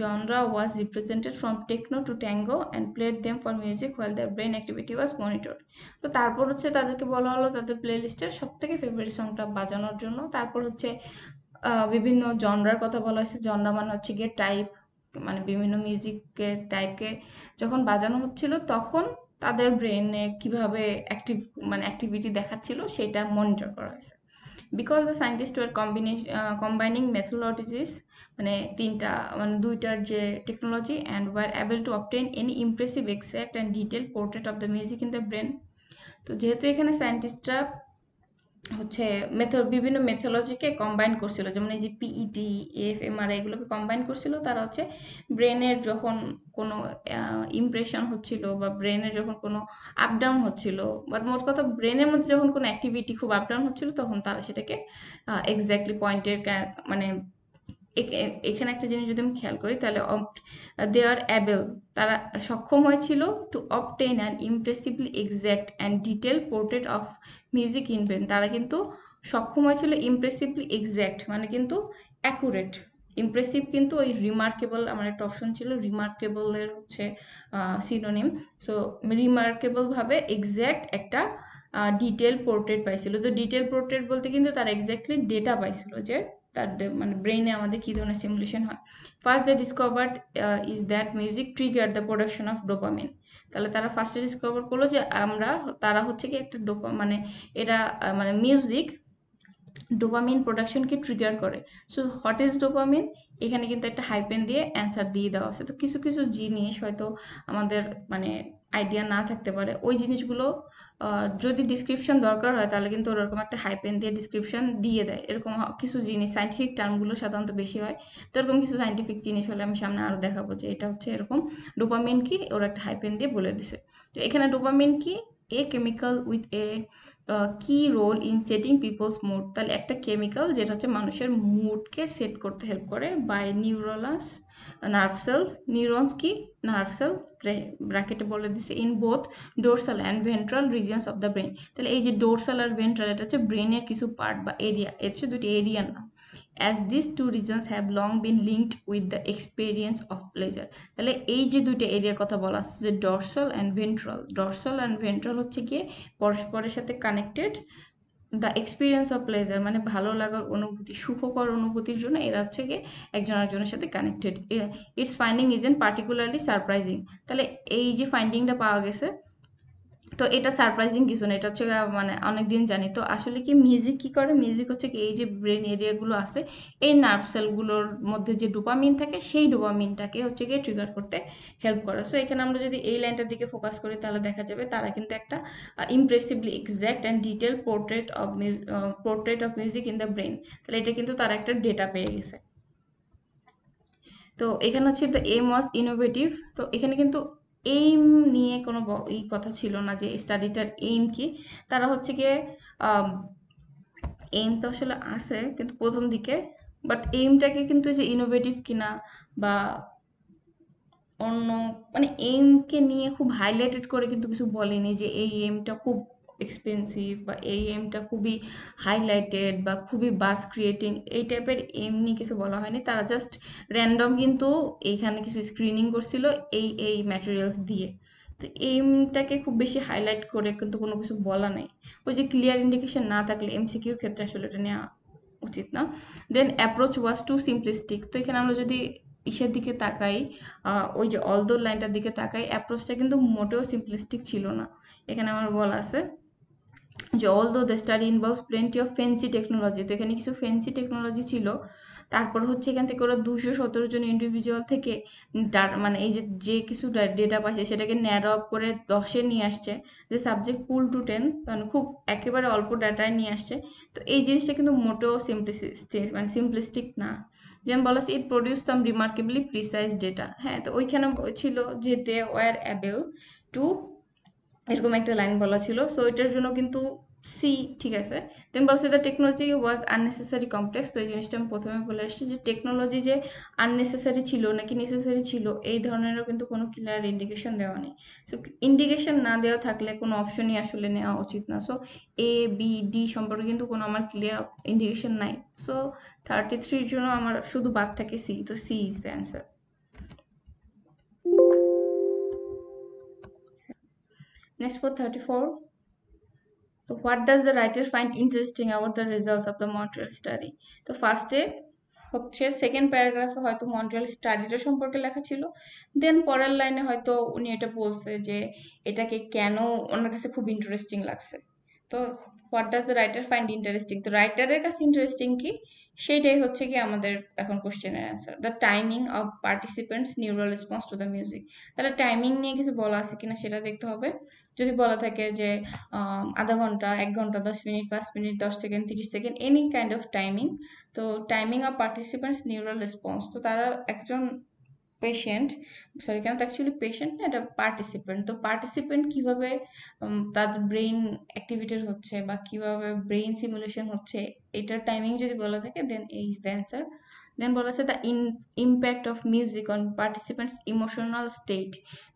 genre was represented from techno to tango and played them for music while their brain activity was monitored. তো তারপর হচ্ছে তাদেরকে বলা হলো তাদের প্লেলিস্টের সব থেকে favourite সংটা বাজানোর জন্য। তারপর হচ্ছে বিভিন্ন জনরার কথা বলা হয়েছে, জনরা মানে হচ্ছে গিয়ে টাইপ, মানে বিভিন্ন মিউজিকের টাইপকে যখন বাজানো হচ্ছিল তখন তাদের ব্রেনে কিভাবে অ্যাক্টিভ মানে অ্যাক্টিভিটি দেখাচ্ছিল সেটা মনিটর করা হয়েছে। Because the scientist were combination combining methodologies মানে তিনটা মানে দুইটার যে technology and were able to obtain any impressive exact and detail portrait of the music in the brain. তো যেহেতু এখানে সায়েন্টিস্টরা হচ্ছে মেথড বিভিন্ন মেথোলজিকে কম্বাইন করছিল, যেমন এই যে পিইটি এফ এমআরআই এগুলোকে কম্বাইন করছিল, তারা হচ্ছে ব্রেনের যখন কোনো ইমপ্রেশন হচ্ছিল বা ব্রেনের যখন কোনো আপডাউন হচ্ছিল বাট মোট কথা ব্রেনের মধ্যে যখন কোনো অ্যাক্টিভিটি খুব আপডাউন হচ্ছিল তখন তারা সেটাকে এক্স্যাক্টলি পয়েন্টের মানে এখানে একটা জিনিস যদি আমি খেয়াল করি তাহলে দে আর অ্যাবল তারা সক্ষম হয়েছিল to obtain an impressively exact and detail portrait of music in brain. তারা কিন্তু সক্ষম হয়েছিল ইমপ্রেসিভলি এক্স্যাক্ট মানে কিন্তু অ্যাকুরেট ইমপ্রেসিভ কিন্তু ওই রিমার্কেবল আমার একটা অপশন ছিল রিমার্কেবলের হচ্ছে সিনোনিম। সো রিমার্কেবলভাবে এক্স্যাক্ট একটা ডিটেল পোর্ট্রেট পাইছিল। তো ডিটেল পোর্ট্রেট বলতে কিন্তু তারা এক্স্যাক্টলি ডেটা পাইছিল যে তার মানে ব্রেনে আমাদের কী ধরনের সিমুলেশন হয়। First the discovered is that music trigger the production of dopamine. তাহলে তারা ফার্স্টে ডিসকভার করলো যে আমরা তারা হচ্ছে কি একটা ডোপা মানে এরা মানে মিউজিক ডোপামিন প্রোডাকশনকে ট্রিগার করে। সো হোয়াট ইজ ডোপামিন এখানে কিন্তু একটা হাইপেন দিয়ে অ্যান্সার দিয়ে দেওয়া আছে। তো কিছু কিছু জিনিস হয়তো আমাদের মানে আইডিয়া না থাকতে পারে, ওই জিনিসগুলো যদি ডিসক্রিপশন দরকার হয় তাহলে কিন্তু ওরকম একটা হাইপেন দিয়ে ডিসক্রিপশন দিয়ে দেয়। এরকম কিছু জিনিস সাইন্টিফিক টার্মগুলো সাধারণত বেশি হয়, তো এরকম কিছু সাইন্টিফিক জিনিস হলে আমি সামনে আরও দেখাবো যে এটা হচ্ছে এরকম ডোপামিন কি ওরা একটা হাইপেন দিয়ে বলে দিছে। তো এখানে ডোপামিন কি a chemical with a key role in setting people's mood. তাহলে একটা কেমিক্যাল যেটা হচ্ছে মানুষের মুডকে সেট করতে হেল্প করে বাই নিউরোলাস নার্ভ সেলস নিউরনস কি নার্ভ সেল ব্র্যাকেটে বলে দিচ্ছে in both dorsal and ventral regions of the brain. তাহলে এই যে ডোরসাল আর ভেন্ট্রাল এটা হচ্ছে ব্রেনের কিছু পার্ট বা এরিয়া, এটা হচ্ছে দুটি এরিয়ার নাম। As this two regions have long been linked with the experience of pleasure. তাহলে এই যে দুইটা এরিয়ার কথা বলা আছে যে dorsal and ventral, dorsal and ventral হচ্ছে গিয়ে পরস্পরের সাথে connected. The experience of pleasure মানে ভালো লাগার অনুভূতি সুখকর অনুভূতির জন্য এরা হচ্ছে গিয়ে একজন আরেকজনের সাথে connected. Its finding is an particularly surprising. তাহলে এই যে ফাইন্ডিংটা পাওয়া গেছে তো এটা সারপ্রাইজিং কিছু না, এটা হচ্ছে মানে অনেকদিন জানি। তো আসলে কি মিউজিক কী করে, মিউজিক হচ্ছে কি এই যে ব্রেন এরিয়াগুলো আছে এই নার্ভ সেলগুলোর মধ্যে যে ডোপামিন থাকে সেই ডোপামিনটাকে হচ্ছে গিয়ে ট্রিগার করতে হেল্প করে। সো এখানে আমরা যদি এই লাইনটার দিকে ফোকাস করি তাহলে দেখা যাবে তারা কিন্তু একটা impressively exact and detail portrait of portrait of music in the brain. তাহলে এটা কিন্তু তারা একটা ডেটা পেয়ে গেছে। তো এখানে হচ্ছে দ্য এম ওয়াজ ইনোভেটিভ। তো এখানে কিন্তু এইম নিয়ে কোনো ই কথা ছিল না যে স্টাডিটার এইম কি। তারা হচ্ছে গিয়ে এইম তো আসলে আসে কিন্তু প্রথম দিকে, বাট এইমটাকে কিন্তু যে ইনোভেটিভ কিনা বা অন্য মানে এইমকে নিয়ে খুব হাইলাইটেড করে কিন্তু কিছু বলেনি যে এই এইমটা খুব এক্সপেন্সিভ বা এই এইমটা খুবই হাইলাইটেড বা খুবই বাস ক্রিয়েটিং, এই টাইপের এইম নিয়ে কিছু বলা হয়নি। তারা জাস্ট র্যান্ডম কিন্তু এইখানে কিছু স্ক্রিনিং করছিল এই এই ম্যাটেরিয়ালস দিয়ে। তো এইমটাকে খুব বেশি হাইলাইট করে কিন্তু কোনো কিছু বলা নেই। ওই যে ক্লিয়ার ইন্ডিকেশন না থাকলে এমসিকিউর ক্ষেত্রে আসলে এটা নেওয়া উচিত না। Then approach was too simplistic. তো এখানে আমরা যদি ইসের দিকে তাকাই ওই যে অলদোর লাইনটার দিকে তাকাই অ্যাপ্রোচটা কিন্তু মোটেও সিম্পলিস্টিক ছিল না। এখানে আমার বলা আছে যে although the study involves plenty of fancy technology, তো এখানে কিছু ফ্যান্সি টেকনোলজি ছিল। তারপর হচ্ছে এখান থেকে ওরা দুশো সতেরো জন ইন্ডিভিজুয়াল থেকে মানে এই যে যে কিছু ডেটা পাচ্ছে সেটাকে ন্যারো আপ করে দশে নিয়ে আসছে, যে সাবজেক্ট পুল টু টেন মানে খুব একেবারে অল্প ডাটায় নিয়ে আসছে। তো এই জিনিসটা কিন্তু মোটেও সিম্পলিস্টিক মানে সিম্পলিস্টিক না। যেমন বলা হচ্ছে it produce some remarkably precise data. হ্যাঁ, তো ওইখানে ছিল যে দে ওয়ার অ্যাবল টু এরকম একটা লাইন বলা ছিল। সো এটার জন্য কিন্তু সি ঠিক আছে। তেমন বলছে the technology was unnecessary complex. তো এই জিনিসটা আমি প্রথমে বলে আসছি যে টেকনোলজি যে আননেসেসারি ছিল নাকি নেসেসারি ছিল এই ধরনেরও কিন্তু কোনো ক্লিয়ার ইন্ডিকেশন দেওয়া নেই। সো ইন্ডিকেশন না দেওয়া থাকলে কোনো অপশনই আসলে নেওয়া উচিত না। সো এ বি ডি সম্পর্কে কিন্তু কোনো আমার ক্লিয়ার ইন্ডিকেশন নাই। সো থার্টি থ্রির জন্য আমার শুধু বাদ থাকে সি। তো C is the answer. Next for thirty-four. So what does the writer find interesting about the results of the Montreal study? So first day হচ্ছে সেকেন্ড প্যারাগ্রাফে হয়তো মন্ট্রিয়াল স্টাডিটা সম্পর্কে লেখা ছিল, দেন পরের লাইনে হয়তো উনি এটা বলছে যে এটাকে কেন ওনার কাছে খুব ইন্টারেস্টিং লাগছে। তো what does the writer find interesting, তো রাইটারের কাছে ইন্টারেস্টিং কি সেইটাই হচ্ছে কি আমাদের এখন কোশ্চেনের answer. The timing of participants neural response to the music, তাহলে টাইমিং নিয়ে কিছু বলা আছে কিনা সেটা দেখতে হবে। যদি বলা থাকে যে আধা ঘন্টা, এক ঘন্টা, দশ মিনিট, পাঁচ মিনিট, দশ সেকেন্ড, তিরিশ second, any kind of timing, তো timing of participants neural response, তো তারা একজন পেশেন্ট সরি কেন তো অ্যাকচুয়ালি পেশেন্ট না, এটা পার্টিসিপেন্ট। তো পার্টিসিপেন্ট কীভাবে তার ব্রেইন অ্যাক্টিভিটেড হচ্ছে বা কীভাবে ব্রেইন সিমুলেশন হচ্ছে এটার টাইমিং যদি বলা থাকে then is the answer. Then বলা আছে the in impact of music on participants emotional state,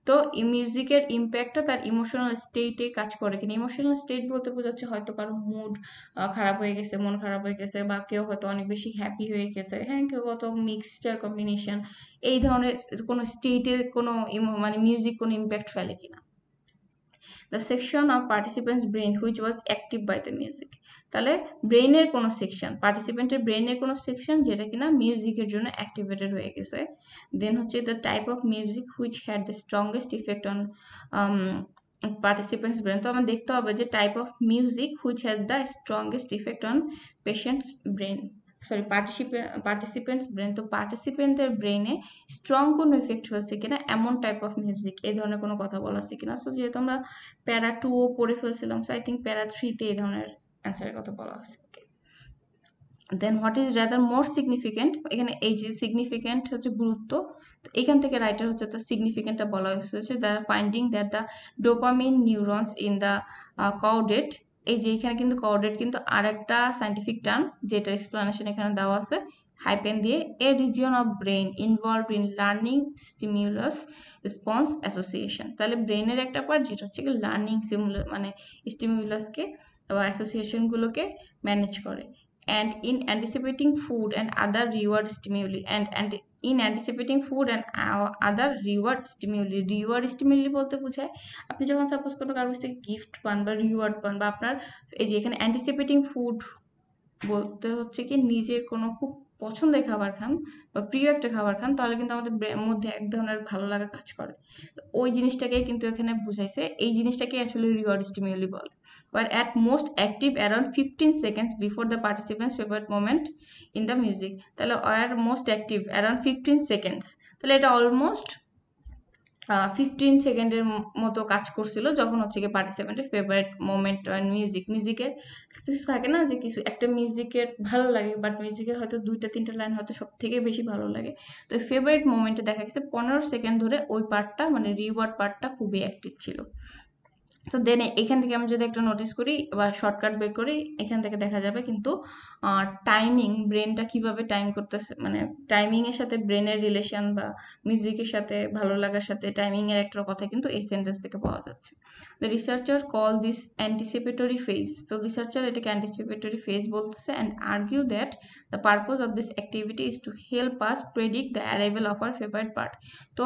তো মিউজিকের ইম্প্যাক্টটা তার ইমোশনাল স্টেটে কাজ করে কিনা। ইমোশনাল স্টেট বলতে বোঝাচ্ছে হয়তো কারো মুড খারাপ হয়ে গেছে, মন খারাপ হয়ে গেছে, বা কেউ হয়তো অনেক বেশি হ্যাপি হয়ে গেছে, হ্যাঁ কেউ হয়তো মিক্সচার কম্বিনেশন, এই ধরনের কোনো স্টেটে কোনো মানে মিউজিক কোনো ইম্প্যাক্ট ফেলে কিনা। The section of participants brain which was active by the music, তাহলে ব্রেনের কোনো সেকশন, পার্টিসিপেন্টের ব্রেনের কোনো সেকশন যেটা কিনা মিউজিকের জন্য অ্যাক্টিভেটেড হয়ে গেছে। দেন হচ্ছে the type of music which had the strongest effect on participants brain, তো আমাদের দেখতে হবে যে type of music which had the strongest effect on patients brain sorry পার্টিসিপে পার্টিসিপেন্টস ব্রেন, তো পার্টিসিপেন্টদের ব্রেনে স্ট্রং কোনো ইফেক্ট হয়েছে কিনা এমন টাইপ অফ মিউজিক, এই ধরনের কোনো কথা বলা আছে কিনা। সো যেহেতু আমরা প্যারা টুও পড়ে ফেলছিলাম, সো আই থিঙ্ক প্যারা থ্রিতে এই ধরনের অ্যান্সারের কথা বলা আছে। Okay, then what is rather more significant, এখানে এই যে সিগনিফিকেন্ট হচ্ছে গুরুত্ব, তো এখান থেকে রাইটার হচ্ছে তার সিগনিফিকেন্টটা বলা হয়েছে। The finding that the dopamine neurons in the caudate, এই যে এখানে কিন্তু কর্ডেট কিন্তু আর একটা সাইন্টিফিক টার্ম যেটার এক্সপ্লেনেশন এখানে দেওয়া আছে হাইপেন দিয়ে, a region of brain involve in learning stimulus response association, তাহলে ব্রেনের একটা পার্ট যেটা হচ্ছে কি লার্নিং স্টিমুলাস মানে স্টিমিউলাসকে বা অ্যাসোসিয়েশনগুলোকে ম্যানেজ করে। And in anticipating food and other reward stimuli and and in anticipating food and other reward stimuli, reward stimuli বলতে বোঝায় আপনি যখন সাপোজ কোনো কারোর কাছ থেকে গিফট পান বা রিওয়ার্ড পান, বা আপনার এই যে এখানে অ্যান্টিসিপেটিং ফুড বলতে হচ্ছে কি নিজের কোনো খুব পছন্দের খাবার খান বা প্রিয় একটা খাবার খান, তাহলে কিন্তু আমাদের মধ্যে এক ধরনের ভালো লাগা কাজ করে, ওই জিনিসটাকে কিন্তু এখানে বুঝাইছে, এই জিনিসটাকে আসলে রিওয়ার্ড স্টিমিউলি বলে। Were at most active around fifteen seconds before the participants favourite moment in the music, তাহলে were most active around fifteen seconds, তাহলে এটা অলমোস্ট ফিফটিন সেকেন্ডের মতো কাজ করছিল যখন হচ্ছে কি পার্টিসিপেন্টের ফেভারিট মোমেন্ট অ্যান্ড মিউজিক, মিউজিকের কিছু থাকে না যে কিছু একটা মিউজিকের ভালো লাগে বাট মিউজিকের হয়তো দুইটা তিনটা লাইন হয়তো সব থেকে বেশি ভালো লাগে, তো ফেভারিট মোমেন্টে দেখা গেছে পনেরো সেকেন্ড ধরে ওই পার্টটা মানে রিওয়ার্ড পার্টটা খুবই অ্যাক্টিভ ছিল। তো দেন এখান থেকে আমি যদি একটা নোটিস করি বা শর্টকাট বের করি এখান থেকে দেখা যাবে কিন্তু টাইমিং, ব্রেনটা কিভাবে টাইম করতেছে মানে টাইমিংয়ের সাথে ব্রেনের রিলেশন বা মিউজিকের সাথে ভালো লাগার সাথে টাইমিংয়ের একটা কথা কিন্তু এই সেন্টেন্স থেকে পাওয়া যাচ্ছে। The researcher call this anticipatory phase, তো রিসার্চার এটাকে অ্যান্টিসিপেটরি ফেজ বলতেছে। And argue that the purpose of this activity is to help us predict the arrival of our favourite part, তো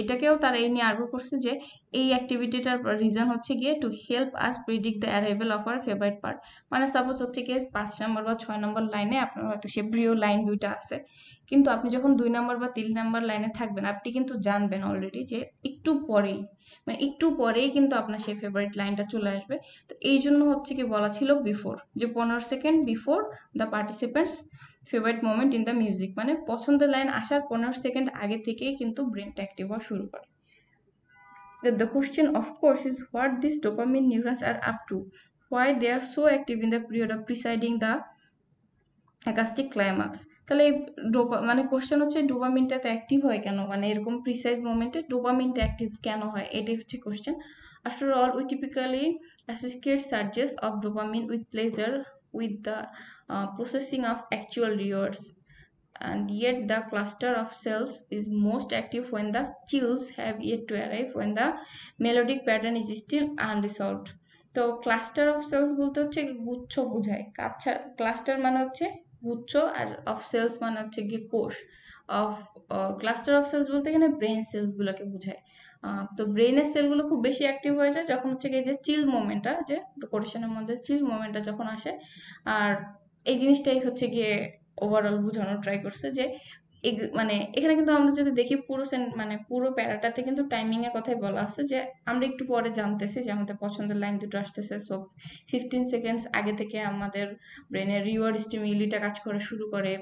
এটাকেও তারা এই নিয়ে আর্গু করছে যে এই অ্যাক্টিভিটিটার রিজন হচ্ছে গিয়ে to help us predict the arrival of our favourite part, মানে সাপোজ হচ্ছে গিয়ে পাঁচ নম্বর বা ছয় নম্বর লাইনে আপনার হয়তো সে প্রিয় লাইন দুইটা আছে, কিন্তু আপনি যখন দুই নম্বর বা তিন নম্বর লাইনে থাকবেন আপনি কিন্তু জানবেন অলরেডি যে একটু পরেই মানে একটু পরেই কিন্তু আপনার সেই ফেভারিট লাইনটা চলে আসবে। তো এই জন্য হচ্ছে কি বলা ছিল বিফোর, যে পনেরো second before the participants favourite moment in the music, মানে পছন্দের লাইন আসার পনেরো সেকেন্ড আগে থেকেই কিন্তু ব্রেনটা অ্যাক্টিভ হওয়া শুরু করে। That the question of course is what these dopamine neurons are up to, why they are so active in the period of preceding the acoustic climax, তাহলে ডোপা মানে কোশ্চেন হচ্ছে ডোপামিনটাতে অ্যাক্টিভ হয় কেন, মানে এরকম প্রিসাইজ মোমেন্টে ডোপামিনটা অ্যাক্টিভ কেন হয় এটাই হচ্ছে question. After all we typically associate surges of dopamine with pleasure with the uh, processing of actual rewards. And yet the cluster of cells is most active when the chills have yet to arrive, when the melodic pattern is still unresolved. তো cluster of cells বলতে হচ্ছে গুচ্ছ বোঝায়, কাচ্ছা cluster মানে হচ্ছে গুচ্ছ আর of sales মানে হচ্ছে গিয়ে কোষ, অফ ক্লাস্টার অফ সেলস বলতে এখানে ব্রেন সেলসগুলোকে বোঝায়। তো ব্রেনের সেলগুলো খুব বেশি অ্যাক্টিভ হয়ে যায় যখন হচ্ছে গিয়ে যে চিল মোমেন্টটা, যে কোটেশনের মধ্যে চিল মোমেন্টটা যখন আসে, আর এই জিনিসটাই হচ্ছে গিয়ে ওভারঅল বোঝানোর ট্রাই করছে যে মানে এখানে কিন্তু আমরা যদি দেখি পুরো মানে পুরো প্যারাটাতে কিন্তু টাইমিং এর কথাই বলা আছে যে আমরা একটু পরে জানতেছি যে আমাদের পছন্দের লাইন দুটো আসতেছে সো fifteen সেকেন্ডস আগে থেকে আমাদের ব্রেনের রিওয়ার্ড স্টিমুলিটা কাজ করা শুরু করে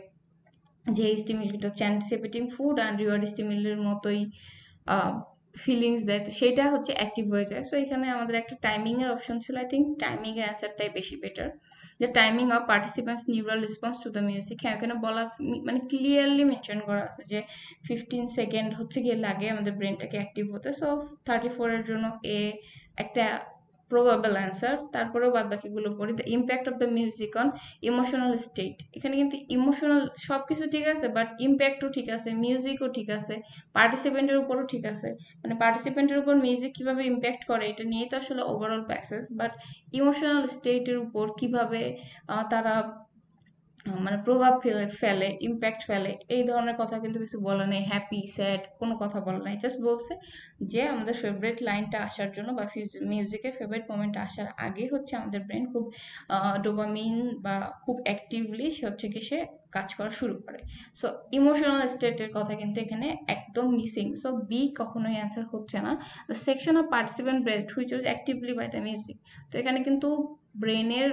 যে স্টিমুলিটা চ্যান্টিসিপেটিং ফুড এন্ড রিওয়ার্ড স্টিমুলির মতই feelings that সেটা হচ্ছে অ্যাক্টিভ হয়ে যায় সো এখানে আমাদের একটা টাইমিং এর অপশন ছিল আই থিংক টাইমিং এর অ্যানসারটাই বেশি বেটার যে timing of participants neural response to the music হ্যাঁ এখানে বলা মানে ক্লিয়ারলি মেনশন করা আছে যে fifteen সেকেন্ড হচ্ছে গিয়ে লাগে আমাদের ব্রেনটাকে অ্যাক্টিভ হতে সো thirty-four এর জন্য এ একটা প্রবাবল অ্যানসার তারপরেও বাদবাকিগুলো পড়ি the impact of the music on emotional state এখানে কিন্তু ইমোশনাল সব কিছু ঠিক আছে বাট ইমপ্যাক্টও ঠিক আছে মিউজিকও ঠিক আছে পার্টিসিপেন্টের উপরও ঠিক আছে মানে পার্টিসিপেন্টের উপর মিউজিক কীভাবে ইমপ্যাক্ট করে এটা নিয়েই তো আসলে ওভারঅল প্যাসেজ বাট ইমোশনাল স্টেটের উপর কীভাবে তারা মানে প্রভাব ফেলে ফেলে ইম্প্যাক্ট ফেলে এই ধরনের কথা কিন্তু কিছু বলা নেই হ্যাপি স্যাড কোনো কথা বলা নেই জাস্ট বলছে যে আমাদের ফেভারিট লাইনটা আসার জন্য বা মিউজিকের ফেভারিট মোমেন্টটা আসার আগে হচ্ছে আমাদের ব্রেন খুব ডোপামিন বা খুব অ্যাক্টিভলি হচ্ছে কি সে কাজ করা শুরু করে সো ইমোশনাল স্টেটের কথা কিন্তু এখানে একদম মিসিং সো বি কখনোই অ্যান্সার হচ্ছে না the section of participant brain which was actively by the music তো এখানে কিন্তু ব্রেনের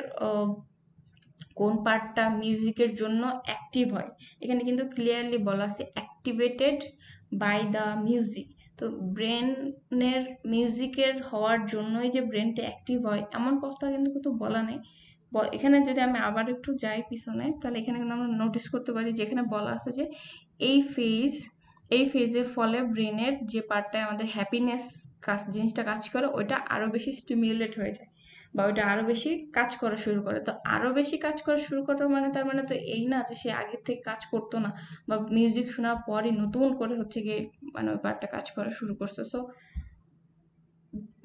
কোন পার্টটা মিউজিকের জন্য অ্যাক্টিভ হয় এখানে কিন্তু ক্লিয়ারলি বলা আছে অ্যাক্টিভেটেড বাই দ্য মিউজিক তো ব্রেনের মিউজিকের হওয়ার জন্যই যে ব্রেনটা অ্যাক্টিভ হয় এমন কথা কিন্তু কিন্তু বলা নেই এখানে যদি আমি আবার একটু যাই পিছনে তাহলে এখানে কিন্তু আমরা নোটিস করতে পারি যেখানে বলা আছে যে এই ফেজ এই ফেজের ফলে ব্রেনের যে পার্টটায় আমাদের হ্যাপিনেস কাজ জিনিসটা কাজ করে ওইটা আরও বেশি স্টিমিউলেট হয়ে যায় বা ওইটা আরও বেশি কাজ করা শুরু করে তো আরও বেশি কাজ করা শুরু করার মানে তার মানে তো এই না যে সে আগের থেকে কাজ করতো না বা মিউজিক শোনার পরই নতুন করে হচ্ছে গিয়ে মানে ওই পার্টটা কাজ করা শুরু করছে সো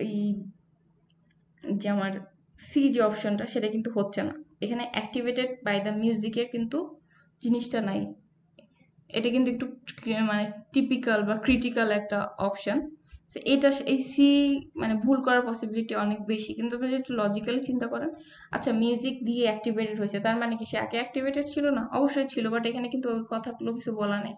এই যে আমার সি যে অপশনটা সেটা কিন্তু হচ্ছে না এখানে অ্যাক্টিভেটেড বাই দ্য মিউজিকের কিন্তু জিনিসটা নাই এটা কিন্তু একটু মানে টিপিক্যাল বা ক্রিটিক্যাল একটা অপশন এটা এই সি মানে ভুল করার পসিবিলিটি অনেক বেশি কিন্তু আপনি যদি একটু লজিক্যালি চিন্তা করেন আচ্ছা মিউজিক দিয়ে অ্যাক্টিভেটেড হয়েছে তার মানে কি সে আগে অ্যাক্টিভেটেড ছিল না অবশ্যই ছিল বাট এখানে কিন্তু ওই কথাগুলো কিছু বলা নেই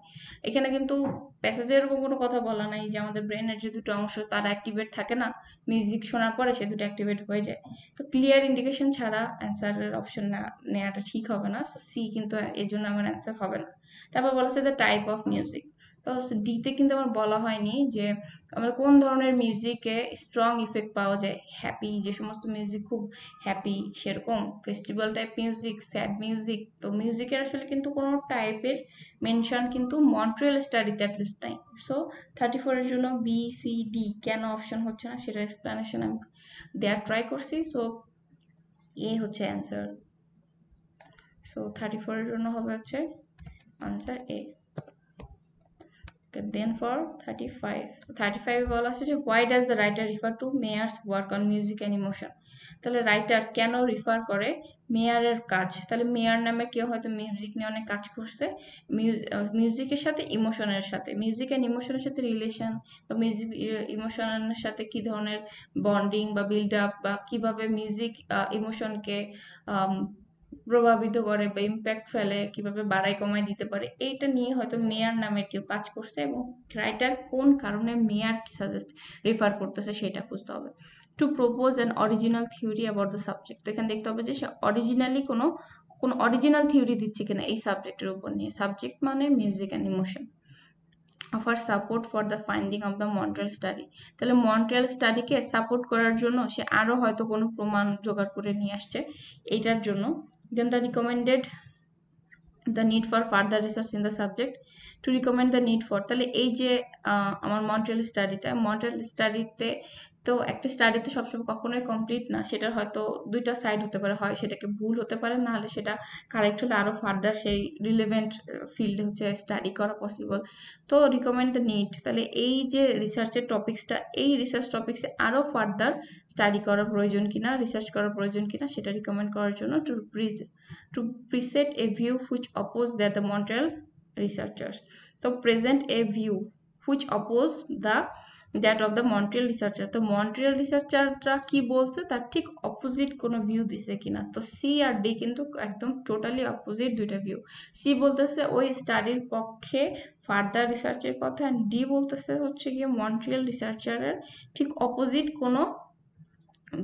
এখানে কিন্তু প্যাসেজের কোনো কথা বলা নাই যে আমাদের ব্রেনের যে দুটো অংশ তার অ্যাক্টিভেট থাকে না মিউজিক শোনার পরে সে দুটো অ্যাক্টিভেট হয়ে যায় তো ক্লিয়ার ইন্ডিকেশন ছাড়া অ্যান্সারের অপশন না নেওয়াটা ঠিক হবে না সো সি কিন্তু এর জন্য আমার অ্যান্সার হবে না তারপর বলা হচ্ছে দ্য টাইপ অফ মিউজিক তো ডিতে কিন্তু আমার বলা হয়নি যে আমরা কোন ধরনের মিউজিকে স্ট্রং ইফেক্ট পাওয়া যায় হ্যাপি যে সমস্ত মিউজিক খুব হ্যাপি সেরকম festival type music sad music তো মিউজিকের আসলে কিন্তু কোনো টাইপের মেনশন কিন্তু মন্ট্রিয়াল স্টাডিতে অ্যাটলিস্ট নাই সো থার্টি ফোরের জন্য বি সি ডি কেন অপশন হচ্ছে না সেটার এক্সপ্লেনেশন আমি দেওয়ার ট্রাই করছি সো এ হচ্ছে অ্যান্সার সো থার্টি ফোরের জন্য হবে হচ্ছে answer A Okay, then for thirty-five. So thirty-five বলা আছে যে why does the writer refer to Meyer's work on music and emotion? তাহলে রাইটার কেন রিফার করে মেয়ারের কাজ তাহলে মেয়ার নামে কেউ হয়তো মিউজিক নিয়ে অনেক কাজ করছে মিউজিকের সাথে ইমোশনের সাথে মিউজিক অ্যান্ড ইমোশনের সাথে রিলেশন বা মিউজিক ইমোশনের সাথে কী ধরনের বন্ডিং বা বিল্ড আপ বা কীভাবে মিউজিক ইমোশনকে প্রভাবিত করে বা ইম্প্যাক্ট ফেলে কিভাবে বাড়াই কমায় দিতে পারে এইটা নিয়ে হয়তো মেয়ার নামের কেউ কাজ করছে এবং রাইটার কোন কারণে মেয়ার কি সাজেস্ট রেফার করতেছে সেটা খুঁজতে হবে to propose an original theory about the subject তো এখানে দেখতে হবে যে সে অরিজিনালি কোনো কোনো অরিজিনাল থিওরি দিচ্ছে কিনা এই সাবজেক্টের উপর নিয়ে সাবজেক্ট মানে music and emotion offer support for the finding of the Montreal study তাহলে মন্ট্রিয়াল স্টাডিকে সাপোর্ট করার জন্য সে আরও হয়তো কোনো প্রমাণ জোগাড় করে নিয়ে আসছে এইটার জন্য Then the recommended the need for further research in the subject to recommend the need for তাহলে এই যে আমার মন্ট্রিয়াল স্টাডিটা মন্ট্রিয়াল স্টাডিতে তো একটা স্টাডি তো সবসময় কখনোই কমপ্লিট না সেটার হয়তো দুইটা সাইড হতে পারে হয় সেটাকে ভুল হতে পারে নাহলে সেটা কারেক্ট হলে আরও ফার্দার সেই রিলেভেন্ট ফিল্ডে হচ্ছে স্টাডি করা পসিবল তো রিকমেন্ড দ্য নিড তাহলে এই যে রিসার্চের টপিক্সটা এই রিসার্চ টপিক্সে আরও ফার্দার স্টাডি করা প্রয়োজন কিনা রিসার্চ করা প্রয়োজন কিনা সেটা রিকমেন্ড করার জন্য টু প্রিজ to preset a view which oppose that the Montreal researchers তো present a view which oppose the that of the Montreal researcher. So Montreal researcher রা কি বলছে তার ঠিক opposite কোন view দিছে কিনা। তো C আর D কিন্তু একদম totally opposite দুইটা view। C বলতেছে ওই স্টাডির পক্ষে further research এর কথা, and D বলতেছে হচ্ছে কি Montreal researcher এর ঠিক opposite কোন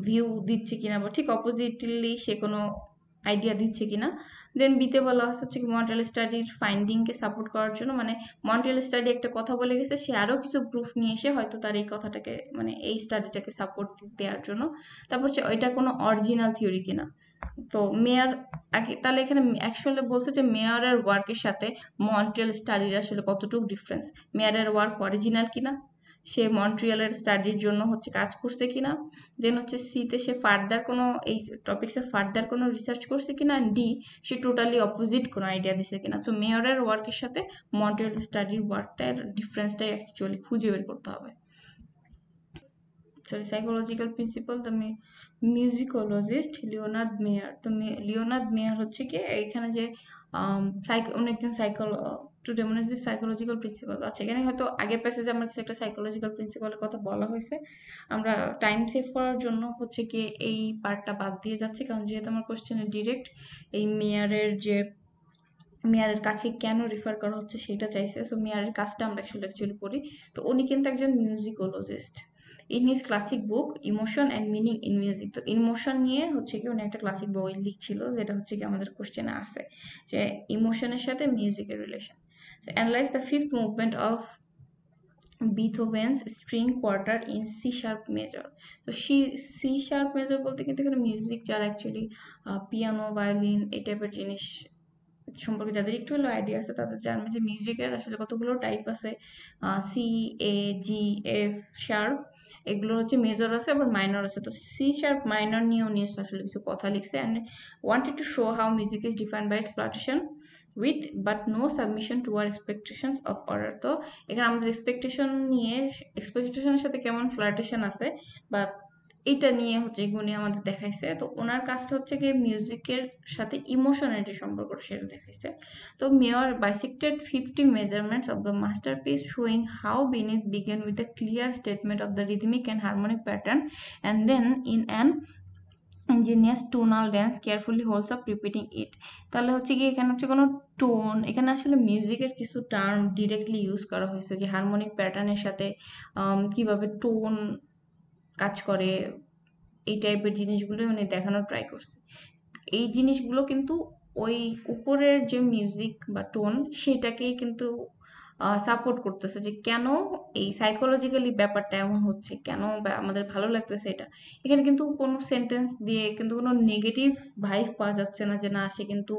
view দিচ্ছে কিনা বা ঠিক oppositely সে কোন idea দিচ্ছে কিনা। দেন বিতে বলা হচ্ছে কি মন্ট্রিয়াল স্টাডির ফাইন্ডিং কে সাপোর্ট করার জন্য, মানে মন্ট্রিয়াল স্টাডি একটা কথা বলে গেছে, সে আরো কিছু প্রুফ নিয়ে এসে হয়তো তার এই কথাটাকে মানে এই স্টাডিটাকে সাপোর্ট দেওয়ার জন্য। তারপর সে এটা কোনো অরিজিনাল থিওরি কিনা। তো মেয়ার আগে তাহলে এখানে অ্যাকচুয়ালি বলছে যে মেয়ারের ওয়ার্কের সাথে মন্ট্রিয়াল স্টাডির আসলে কতটুকু ডিফারেন্স, মেয়ারের ওয়ার্ক অরিজিনাল কিনা, সে মন্ট্রিয়ালের স্টাডির জন্য হচ্ছে কাজ করছে কিনা। দেন হচ্ছে সিতে সে ফার্দার কোনো এই টপিক্সে ফার্দার কোনো রিসার্চ করছে কিনা, ডি সে টোটালি অপোজিট কোনো আইডিয়া দিছে কিনা। সো মেয়রের ওয়ার্কের সাথে মন্ট্রিয়াল স্টাডির ওয়ার্কটার ডিফারেন্সটাই অ্যাকচুয়ালি খুঁজে বের করতে হবে। Sorry, psychological principal the musicologist Leonard Meyer. তো লিওনার্ড মেয়ার হচ্ছে কি এখানে যে সাইকো অনেকজন সাইকোল to demonstrate the psychological principal. আচ্ছা, এখানে হয়তো আগের প্যাসেজে আমার কিছু একটা সাইকোলজিক্যাল প্রিন্সিপালের কথা বলা হয়েছে, আমরা টাইম সেভ করার জন্য হচ্ছে কি এই পার্টটা বাদ দিয়ে যাচ্ছে, কারণ যেহেতু আমার কোশ্চেনে ডিরেক্ট এই মেয়ারের যে মেয়ারের কাছে কেন রেফার করা হচ্ছে সেটা চাইছে। সো মেয়ারের কাজটা আমরা অ্যাকচুয়ালি অ্যাকচুয়ালি পড়ি। তো উনি কিন্তু একজন musicologist. In his classic book emotion and meaning in music, তো ইমোশন নিয়ে হচ্ছে কি উনি একটা ক্লাসিক বই লিখছিল, যেটা হচ্ছে কি আমাদের কোশ্চেনে আসে যে ইমোশনের সাথে মিউজিকের relation. So analyze the fifth movement of Beethoven's string quartet in C sharp major. So she C sharp major bolte kintu ekhane music jar actually uh, piano, violin ei type er jinish সম্পর্কে যাদের একটু হলো idea আছে তাদের জানবে যে মিউজিকের আসলে কতগুলো টাইপ আছে, C, A, G, F sharp, এগুলো হচ্ছে মেজর আছে আবার মাইনর আছে। তো সি শার্প মাইনর নিয়ে উনি আসলে কিছু কথা লিখছে। And wanted to show how music is defined by its flirtation with but no submission to our expectations of order. তো এখানে আমাদের এক্সপেকটেশন নিয়ে এক্সপেকটেশনের সাথে কেমন ফ্লাটেশন আছে বা এটা নিয়ে হচ্ছে গুণে আমাদের দেখাইছে। তো ওনার কাজটা হচ্ছে গিয়ে মিউজিকের সাথে ইমোশনের যে সম্পর্কটা সেটা দেখাইছে। তো Meyer bisected fifty measurements of the masterpiece showing how beneath begin with a clear statement of the rhythmic and harmonic pattern and then in an ingenious tonal dance carefully holds off repeating it. তাহলে হচ্ছে গিয়ে এখানে হচ্ছে কোনো tone, এখানে আসলে মিউজিকের কিছু টার্ম ডিরেক্টলি ইউজ করা হয়েছে যে হারমোনিক প্যাটার্নের সাথে কীভাবে টোন কাজ করে, এই টাইপের জিনিসগুলো উনি দেখানোর ট্রাই করছে। এই জিনিসগুলো কিন্তু ওই উপরের যে মিউজিক বা টোন সেটাকেই কিন্তু সাপোর্ট করতেছে যে কেন এই সাইকোলজিক্যালি ব্যাপারটা এমন হচ্ছে, কেন আমাদের ভালো লাগতেছে এটা। এখানে কিন্তু কোনো সেন্টেন্স দিয়ে কিন্তু কোনো নেগেটিভ ভাইব পাওয়া যাচ্ছে না যে না সে কিন্তু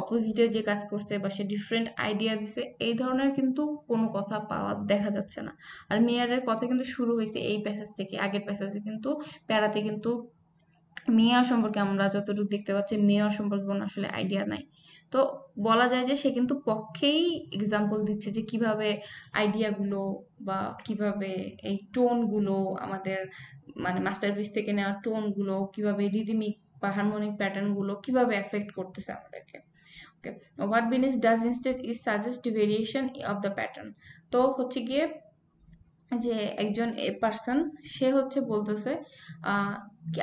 অপোজিটে যে কাজ করছে বা সে ডিফারেন্ট আইডিয়া দিছে, এই ধরনের কিন্তু কোনো কথা পাওয়া দেখা যাচ্ছে না। আর মেয়ারের কথা কিন্তু শুরু হয়েছে এই প্যাসেজ থেকে। আগের প্যাসেজে কিন্তু প্যারাতে কিন্তু মেয়ার সম্পর্কে আমরা যতটুকু দেখতে পাচ্ছি মেয়ার সম্পর্কে কোনো আসলে আইডিয়া নাই। তো বলা যায় যে সে কিন্তু পক্ষেই এক্সাম্পল দিচ্ছে যে কিভাবে আইডিয়াগুলো বা কিভাবে এই টোনগুলো আমাদের মানে মাস্টারপিস থেকে নেওয়া টোনগুলো কিভাবে রিদমিক বা হারমোনিক প্যাটার্নগুলো কিভাবে এফেক্ট করতেছে আমাদেরকে। ওকে, হোয়াট বিনিস does instead is suggest variation of the pattern. তো হচ্ছে গিয়ে যে একজন এ পার্সন সে হচ্ছে বলতেছে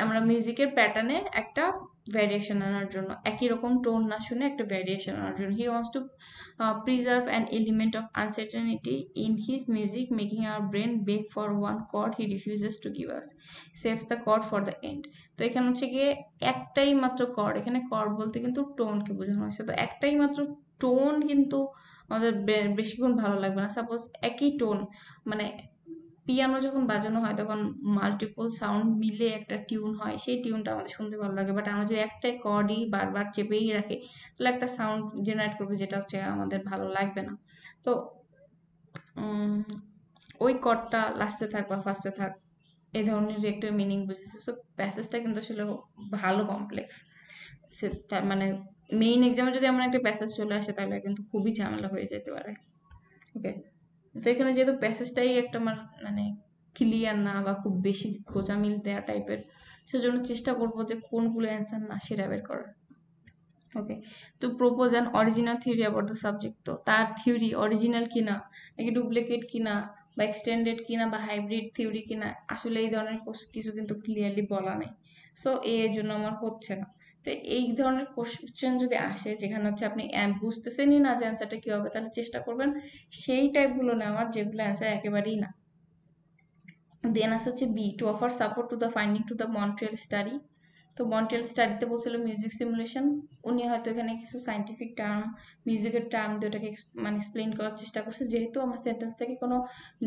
আমরা মিউজিকের প্যাটার্নে একটা ভ্যারিয়েশন আনার জন্য, একই রকম টোন না শুনে একটা ভ্যারিয়েশন আনার জন্য। He wants to preserve an element of uncertainty in his music, making our brain beg for one chord he refuses to give us, saves the chord for the end. তো এখানে হচ্ছে গিয়ে একটাই মাত্র কর্ড, এখানে cord বলতে কিন্তু টোনকে বোঝানো হয়েছে। তো একটাই মাত্র টোন কিন্তু আমাদের বেশিক্ষণ ভালো লাগবে না। সাপোজ একই টোন মানে পিয়ানো যখন বাজানো হয় তখন মাল্টিপল সাউন্ড মিলে একটা টিউন হয়, সেই টিউনটা আমাদের শুনতে ভালো লাগে। বাট আমরা যদি একটাই কর্ডই বারবার চেপেই রাখি তাহলে একটা সাউন্ড জেনারেট করবে যেটা হচ্ছে আমাদের ভালো লাগবে না। তো ওই কর্ডটা লাস্টে থাক বা ফার্স্টে থাক এই ধরনের একটা মিনিং বুঝেছে। সো প্যাসেজটা কিন্তু আসলে ভালো কমপ্লেক্স, সে তার মানে মেইন এক্সামে যদি এমন একটা প্যাসেজ চলে আসে তাহলে কিন্তু খুবই ঝামেলা হয়ে যেতে পারে। ওকে, তো এখানে যেহেতু প্যাসেজটাই একটা আমার মানে ক্লিয়ার না বা খুব বেশি খোঁজামিল দেওয়া টাইপের, সেজন্য চেষ্টা করবো যে কোনগুলো অ্যান্সার না সেটা বের করার। ওকে, তো propose an original theory about the subject. তো তার থিওরি অরিজিনাল কিনা নাকি ডুপ্লিকেট কিনা বা এক্সটেন্ডেড কিনা বা হাইব্রিড থিওরি কিনা আসলে এই ধরনের কিছু কিন্তু ক্লিয়ারলি বলা নেই। সো এর জন্য আমার হচ্ছে না। তো এই ধরনের কোশ্চেন যদি আসে যেখানে হচ্ছে আপনি বুঝতেছেনই না যে অ্যান্সারটা কী হবে, তাহলে চেষ্টা করবেন সেই টাইপগুলো নেওয়ার যেগুলো অ্যান্সার একেবারেই না। দেন আসে হচ্ছে B, to offer support to the finding to the Montreal study. তো মন্ট্রিয়াল স্টাডিতে বলছিল মিউজিক সিমুলেশন, উনি হয়তো এখানে কিছু সাইন্টিফিক টার্ম মিউজিকের টার্ম দিয়ে ওটাকে মানে এক্সপ্লেন করার চেষ্টা করছে। যেহেতু আমার সেন্টেন্স থেকে কোনো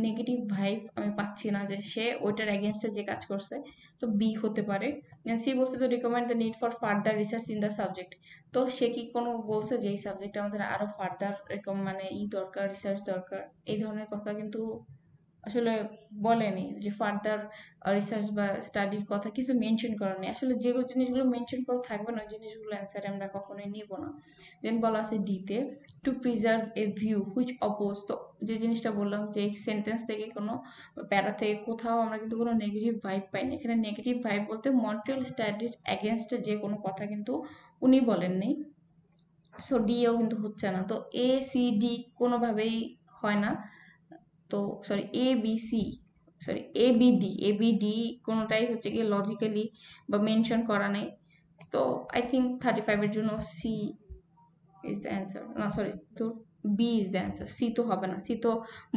নেগেটিভ ভাইব আমি পাচ্ছি না যে সে ওইটার এগেনস্টে যে কাজ করছে, তো বি হতে পারে। সি বলছে তো recommend the need for further research in the subject. তো সে কি কোনো বলছে যে এই সাবজেক্টে আমাদের আরও ফার্দার এরকম মানে ই দরকার, রিসার্চ দরকার, এই ধরনের কথা কিন্তু আসলে বলেনি। যে ফার্দার রিসার্চ বা স্টাডির কথা কিছু মেনশন করা নেই। আসলে যে জিনিসগুলো মেনশন করা থাকবে না ওই জিনিসগুলো অ্যান্সারে আমরা কখনোই নিব না। দেন বলা আছে ডিতে, to preserve a view which oppose. তো যে জিনিসটা বললাম যে সেন্টেন্স থেকে কোনো প্যারা থেকে কোথাও আমরা কিন্তু কোনো নেগেটিভ ভাইব পাই না। এখানে নেগেটিভ ভাইব বলতে মন্ট্রিয়াল স্টাডির এগেনস্টে যে কোনো কথা কিন্তু উনি বলেননি। সো ডিও কিন্তু হচ্ছে না। তো এ সি ডি কোনোভাবেই হয় না। তো sorry A B C sorry A B D A B D কোনোটাই হচ্ছে গিয়ে লজিক্যালি বা মেনশন করা নেই। তো আই থিঙ্ক থার্টি ফাইভের জন্য সি ইজ দ্য অ্যান্সার। না সরি তো B is the answer. C তো হবে না, সি তো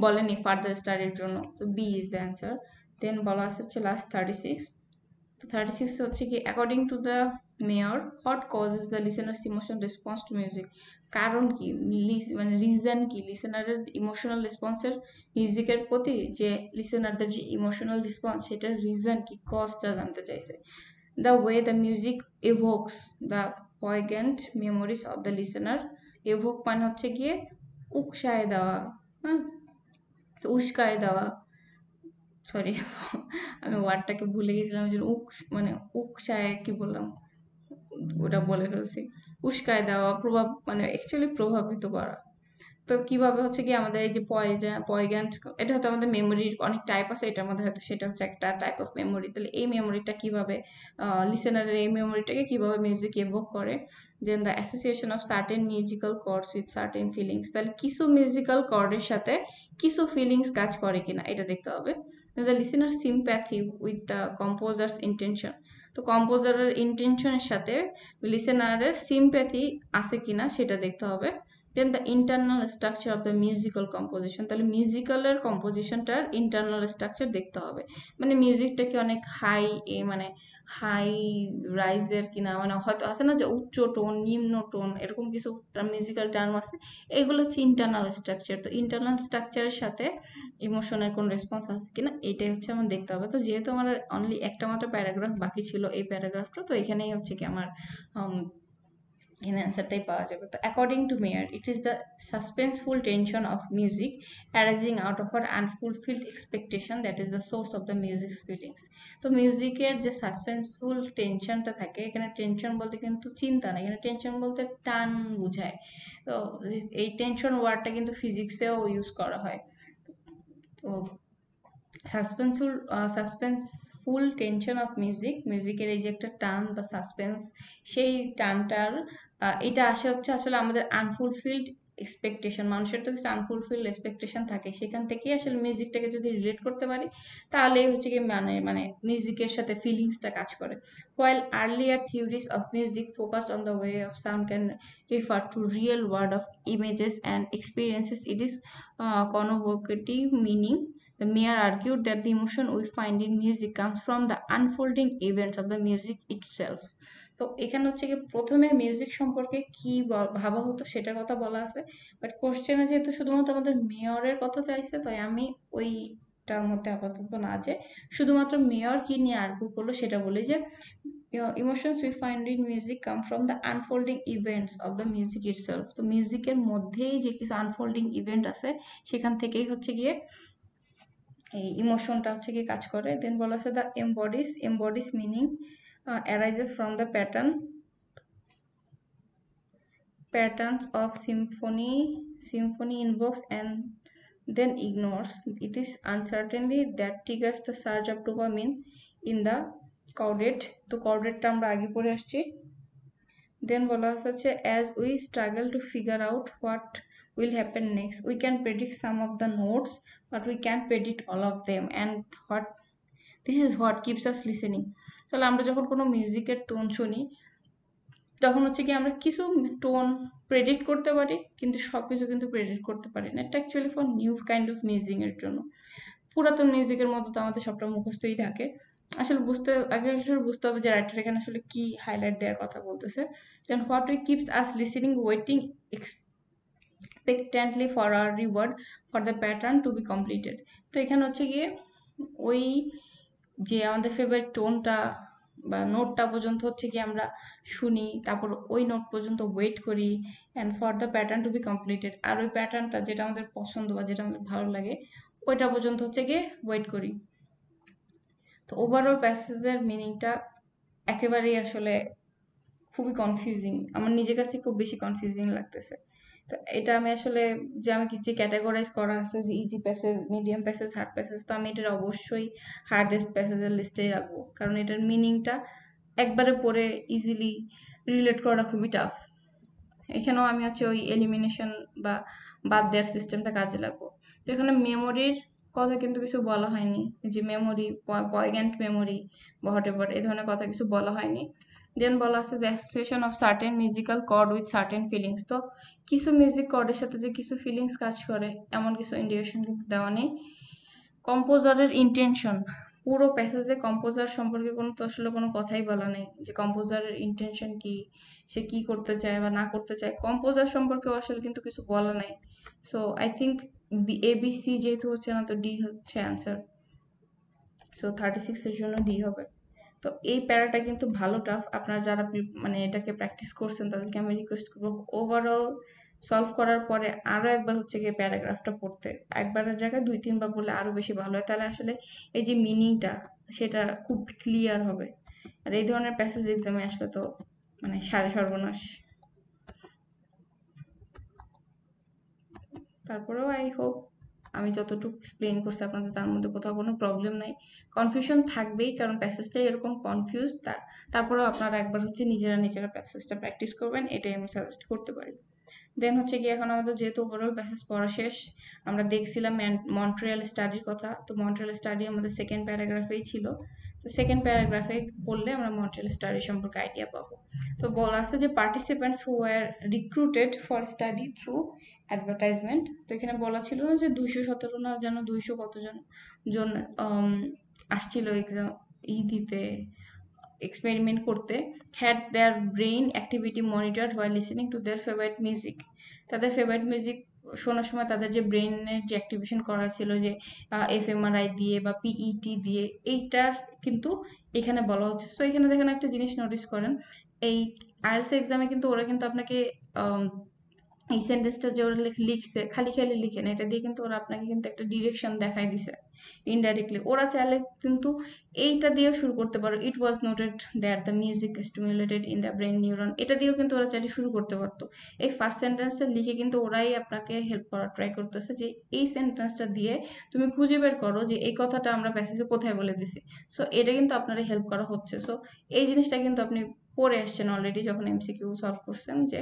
বলেনি ফার্দার স্টাডির জন্য। তো B is the answer. Then বলা আছে হচ্ছে লাস্ট থার্টি সিক্স। তো থার্টি সিক্স হচ্ছে কি according to the Meyer what causes the listeners emotional response to music. কারণ কি মানে রিজন কি লিসেনারের ইমোশনাল রেসপন্সের মিউজিকের প্রতি, যে লিসেনারদের যে ইমোশনাল রেসপন্স সেটার রিজন কি, কজটা জানতে চাইছে। The way the music evokes the poignant memories of the listener. Evoke মানে হচ্ছে গিয়ে উকসায় দেওয়া, হ্যাঁ তো উস্কায় দেওয়া, সরি আমি ওয়ার্ডটাকে ভুলে গেছিলাম। যে উক মানে উকসায় কি বললাম ওটা বলে ফেলছি, উস্কায় দেওয়া, প্রভাব মানে অ্যাকচুয়ালি প্রভাবিত করা। তো কীভাবে হচ্ছে কি আমাদের এই যে পয়জা পয়গ্যান্ট, এটা হয়তো আমাদের মেমোরির অনেক টাইপ আছে, এটার মধ্যে হয়তো সেটা হচ্ছে একটা টাইপ অফ মেমোরি। তাহলে এই মেমোরিটা কীভাবে লিসেনারের এই মেমোরিটাকে কীভাবে মিউজিক এভোক করে। Then the association of certain musical chords with certain feelings. তাহলে কিছু মিউজিক্যাল কর্ডের সাথে কিছু ফিলিংস কাজ করে কিনা এটা দেখতে হবে। The listener sympathy with the composers intention. তো কম্পোজারের ইন্টেনশনের সাথে লিসেনারের সিম্প্যাথি আছে কিনা সেটা দেখতে হবে। Then the internal structure of the musical composition. তাহলে মিউজিক্যালের কম্পোজিশনটার ইন্টারনাল স্ট্রাকচার দেখতে হবে, মানে মিউজিকটাকে অনেক হাই এ মানে হাই রাইজের কিনা, মানে হয়তো আছে না যে উচ্চ টোন নিম্ন টোন এরকম কিছু মিউজিক্যাল টার্ম আছে, এগুলো হচ্ছে ইন্টারনাল স্ট্রাকচার। তো ইন্টারনাল স্ট্রাকচারের সাথে ইমোশনের কোনো রেসপন্স আছে কিনা এটাই হচ্ছে আমার দেখতে হবে। তো যেহেতু আমার অনলি একটা মাত্র প্যারাগ্রাফ বাকি ছিল এই প্যারাগ্রাফটা, তো এখানেই হচ্ছে কি আমার এখানে অ্যান্সারটাই পাওয়া যাবে। তো according to Meyer it is the suspenseful tension of music arising out of our unfulfilled expectation that is the source of the music's feelings. তো মিউজিকের যে সাসপেন্সফুল টেনশনটা থাকে, এখানে টেনশন বলতে কিন্তু চিন্তা না, এখানে টেনশন বলতে টান বোঝায়। তো এই টেনশন ওয়ার্ডটা কিন্তু ফিজিক্সেও ইউজ করা হয়। তো suspenseful suspenseful tension of music, মিউজিকের এই যে একটা টান বা সাসপেন্স, সেই টানটার এটা আসে হচ্ছে আসলে আমাদের আনফুলফিল্ড এক্সপেকটেশন। মানুষের তো কিছু আনফুলফিল্ড এক্সপেকটেশন থাকে, সেখান থেকেই আসলে মিউজিকটাকে যদি রিলেট করতে পারি তাহলেই হচ্ছে কি মানে মানে মিউজিকের সাথে ফিলিংসটা কাজ করে। While earlier theories of music focused on the way of sound can refer to real world of images and experiences it is connotative meaning. The Meyer argued that the emotion we find in music comes from the unfolding events of the music itself. তো এখানে হচ্ছে কি প্রথমে music সম্পর্কে কি ভাবা হতো সেটার কথা বলা আছে, বাট কোশ্চেনে যেহেতু শুধুমাত্র আমাদের মেয়রের কথা চাইছে, তাই আমি ওইটার মধ্যে আপাতত না যে শুধুমাত্র মেয়র কি নিয়ে আর্গু করলো সেটা বলি যে emotions we find in music come from the unfolding events of the music itself. তো মিউজিকের মধ্যেই যে কিছু আনফোল্ডিং ইভেন্ট আছে সেখান থেকেই হচ্ছে গিয়ে এই ইমোশনটা হচ্ছে কি কাজ করে। দেন বলা হচ্ছে the embodies embodies meaning arises from the pattern patterns of symphony symphony invokes and then ignores. It is uncertainly that triggers the surge of dopamine in the caudate. তো কাউডেটটা আমরা আগে পড়ে আসছি। দেন বলা হচ্ছে as we struggle to figure out what will happen next. We can predict some of the notes, but we can't predict all of them. And what this is what keeps us listening. So আমরা যখন কোনো মিউজিকের tone শুনি তখন হচ্ছে কি আমরা কিছু টোন প্রেডিক্ট করতে পারি, কিন্তু সব কিছু কিন্তু প্রেডিক্ট করতে পারি না। এটা actually for new kind of music এর জন্য। পুরাতন মিউজিকের মতো তো আমাদের সবটা মুখস্থই থাকে। আসলে বুঝতে আগে আসলে বুঝতে হবে যে রাইটার এখানে আসলে কি হাইলাইট দেওয়ার কথা বলতেছে। Then what we keeps us listening waiting expectantly for our reward for the pattern to be completed. তো এখানে হচ্ছে গিয়ে ওই যে আমাদের ফেভারিট টোনটা বা নোটটা পর্যন্ত হচ্ছে কি আমরা শুনি, তারপর ওই নোট পর্যন্ত ওয়েট করি and for the pattern to be completed. আর ওই প্যাটার্নটা যেটা আমাদের পছন্দ বা যেটা আমাদের ভালো লাগে ওইটা পর্যন্ত হচ্ছে গিয়ে ওয়েট করি। তো ওভারঅল প্যাসেজের মিনিংটা একেবারেই আসলে খুবই কনফিউজিং, আমার নিজের কাছে খুব বেশি কনফিউজিং লাগতেছে। তো এটা আমি আসলে যে আমি কিছু ক্যাটাগরাইজ করা আছে যে easy passage, medium passage, hard passage, তো আমি এটার অবশ্যই হার্ডেস্ট প্যাসেজের লিস্টেই রাখবো, কারণ এটার মিনিংটা একবারে পড়ে ইজিলি রিলেট করা খুবই টাফ। এখানেও আমি হচ্ছে ওই এলিমিনেশন বা বাদ দেওয়ার সিস্টেমটা কাজে লাগবো। তো এখানে মেমোরির কথা কিন্তু কিছু বলা হয়নি, যে মেমোরি পয়েগেন্ট মেমোরি বা হোয়াটএভার এই ধরনের কথা কিছু বলা হয়নি। দেন বলা আছে the association of certain musical chord with certain feelings. তো কিছু মিউজিক কর্ডের সাথে যে কিছু ফিলিংস কাজ করে এমন কিছু ইন্ডিকেশন কিন্তু দেওয়া নেই। কম্পোজারের ইন্টেনশন, পুরো প্যাসেজে কম্পোজার সম্পর্কে কোনো তো আসলে কোনো কথাই বলা নেই, যে কম্পোজারের ইন্টেনশন কি, সে কি করতে চায় বা না করতে চায়, কম্পোজার সম্পর্কেও আসলে কিন্তু কিছু বলা নাই। So I think A B C যেহেতু হচ্ছে না, তো ডি হচ্ছে অ্যান্সার। সো থার্টি সিক্সের জন্য ডি হবে। তো এই প্যারাটা কিন্তু ভালো টাফ, আপনারা যারা মানে এটাকে প্র্যাকটিস করছেন তাদেরকে আমি রিকোয়েস্ট করবো ওভারঅল সলভ করার পরে আরও একবার হচ্ছে গিয়ে প্যারাগ্রাফটা পড়তে, একবারের জায়গায় দুই তিনবার পড়লে আরও বেশি ভালো হয়। তাহলে আসলে এই যে মিনিংটা সেটা খুব ক্লিয়ার হবে। আর এই ধরনের প্যাসেজ এক্সামে আসলে তো মানে সাড়ে সর্বনাশ। তারপরেও আই হোপ আমি যতটুকু এক্সপ্লেন করছি আপনাদের তার মধ্যে কোথাও কোনো প্রবলেম নাই। কনফিউশন থাকবেই, কারণ প্যাসেজটাই এরকম কনফিউজ। তারপরেও আপনারা একবার হচ্ছে নিজেরা নিজেরা প্যাসেজটা প্র্যাকটিস করবেন, এটাই আমি সাজেস্ট করতে পারি। দেন হচ্ছে কি এখন আমাদের যেহেতু ওভারঅল প্যাসেজ পড়া শেষ, আমরা দেখছিলাম মন্ট্রিয়াল স্টাডির কথা। তো মন্ট্রিয়াল স্টাডি আমাদের সেকেন্ড প্যারাগ্রাফেই ছিল। তো সেকেন্ড প্যারাগ্রাফে পড়লে আমরা মন্ট্রিয়াল স্টাডি সম্পর্কে আইডিয়া পাবো। তো বলা আছে যে participants who are recruited for study through advertisement. তো এখানে বলা ছিল না যে দুইশো সতেরো না যেন দুইশো কতজন জন আসছিল এক্সাম ই দিতে, এক্সপেরিমেন্ট করতে। Had their brain activity monitored while listening to their favourite music. তাদের ফেভারিট মিউজিক শোনার সময় তাদের যে ব্রেনের যে অ্যাক্টিভেশন করা ছিল যে এফএমআরআই দিয়ে বা পিইটি দিয়ে, এইটার কিন্তু এখানে বলা হচ্ছে। সো এখানে দেখেন একটা জিনিস নোটিস করেন, এই আইএলস এক্সামে কিন্তু ওরা কিন্তু আপনাকে এই সেন্টেন্সটা যে ওরা লিখছে খালি খালি লিখে না, এটা দিয়ে কিন্তু ওরা আপনাকে কিন্তু একটা ডিরেকশন দেখাই দিছে ইনডাইরেক্টলি। ওরা চাইলে কিন্তু এইটা দিয়েও শুরু করতে পারো, it was noted that the music stimulated in the brain neuron, এটা দিয়েও কিন্তু ওরা চাইলে শুরু করতে পারতো। এই ফার্স্ট সেন্টেন্সটা লিখে কিন্তু ওরাই আপনাকে হেল্প করার ট্রাই করতেছে যে এই সেন্টেন্সটা দিয়ে তুমি খুঁজে বের করো যে এই কথাটা আমরা প্যাসেজে কোথায় বলে দিছি। সো এটা কিন্তু আপনারা হেল্প করা হচ্ছে। সো এই জিনিসটা কিন্তু আপনি পড়ে আসছেন অলরেডি যখন এমসিকিউ সলভ করছেন, যে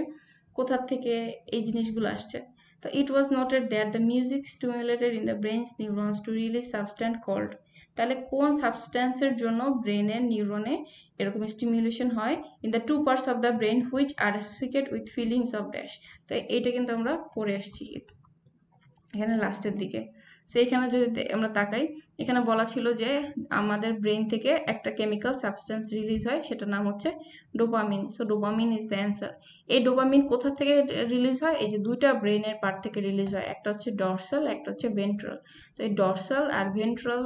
কোথা থেকে এই জিনিসগুলো আসছে। তো it was noted that the music stimulated in the brain's neurons to release substance called, তাহলে কোন সাবস্ট্যান্সের জন্য ব্রেনের নিউরনে এরকম স্টিমুলেশন হয়, in the two parts of the brain which are associated with feelings of dash. তো এইটা কিন্তু আমরা পড়ে আসছি এখানে লাস্টের দিকে। সো এখানে যদি আমরা তাকাই, এখানে বলা ছিল যে আমাদের ব্রেন থেকে একটা কেমিক্যাল সাবস্টেন্স রিলিজ হয়, সেটার নাম হচ্ছে dopamine. So dopamine is the answer. এই ডোপামিন কোথা থেকে রিলিজ হয়, এই যে দুইটা ব্রেনের পার্ট থেকে রিলিজ হয়, একটা হচ্ছে ডরসাল, একটা হচ্ছে ভেন্ট্রাল। তো এই ডরসাল আর ভেন্ট্রাল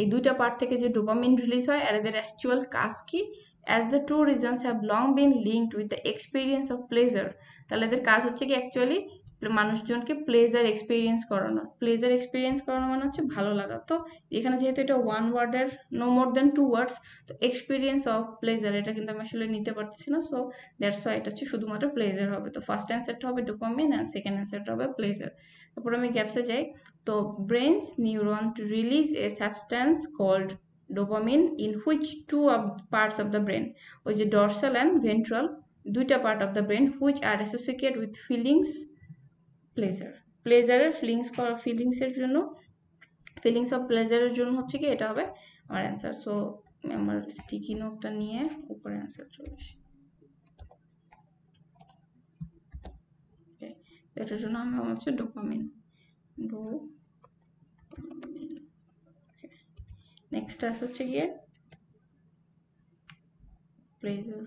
এই দুইটা পার্ট থেকে যে ডোপামিন রিলিজ হয়, আর এদের অ্যাকচুয়াল কাজ কি, as the two regions have long been linked with the experience of pleasure, তাহলে এদের কাজ হচ্ছে কি অ্যাকচুয়ালি মানুষজনকে প্লেজার এক্সপিরিয়েন্স করানো। প্লেজার এক্সপিরিয়েন্স করানো মানে হচ্ছে ভালো লাগা। তো এখানে যেহেতু এটা ওয়ান ওয়ার্ডের no more than two words, তো এক্সপিরিয়েন্স অফ প্লেজার এটা কিন্তু আমি আসলে নিতে পারতেছি না। সো দ্যাটস ওয়াই এটা হচ্ছে শুধুমাত্র প্লেজার হবে। তো ফার্স্ট অ্যান্সারটা হবে ডোপামিন আর সেকেন্ড অ্যান্সারটা হবে প্লেজার। তারপরে আমি গ্যাপসে যাই। তো brain's neuron to release a substance called dopamine in which two of parts of the brain, ওই যে ডরসাল অ্যান্ড ভেন্ট্রাল দুইটা part of the brain which are associated with feelings pleasure প্লেজারের ফিলিংস করা ফিলিংসের জন্য ফিলিংস অফ প্লেজারের জন্য হচ্ছে কি এটা হবে আমার অ্যানসার। সো আমার স্টিকি নোটটা নিয়ে উপরে অ্যানসার চলে আসে। এটার জন্য আমার হচ্ছে ডোপামিন। নেক্সট আছে হচ্ছে গিয়ে pleasure.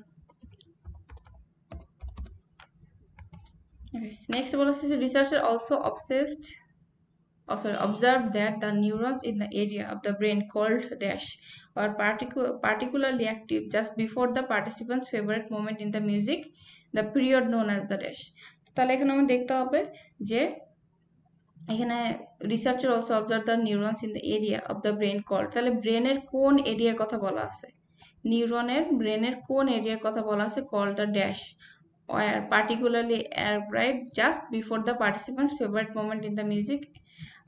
Okay. Next, researchers also obsessed, oh, sorry, observed that the neurons in the area of the brain called dash were particu particularly active just before the participants' favorite moment in the music, the period known as the dash. So, like, we see that researchers also observed the neurons in the area of the brain called. So, brainer cone area kotha bola ase. Neuroner brainer cone area kotha bola ase called the dash. Or particularly arrived just before the participants' favorite moment in the music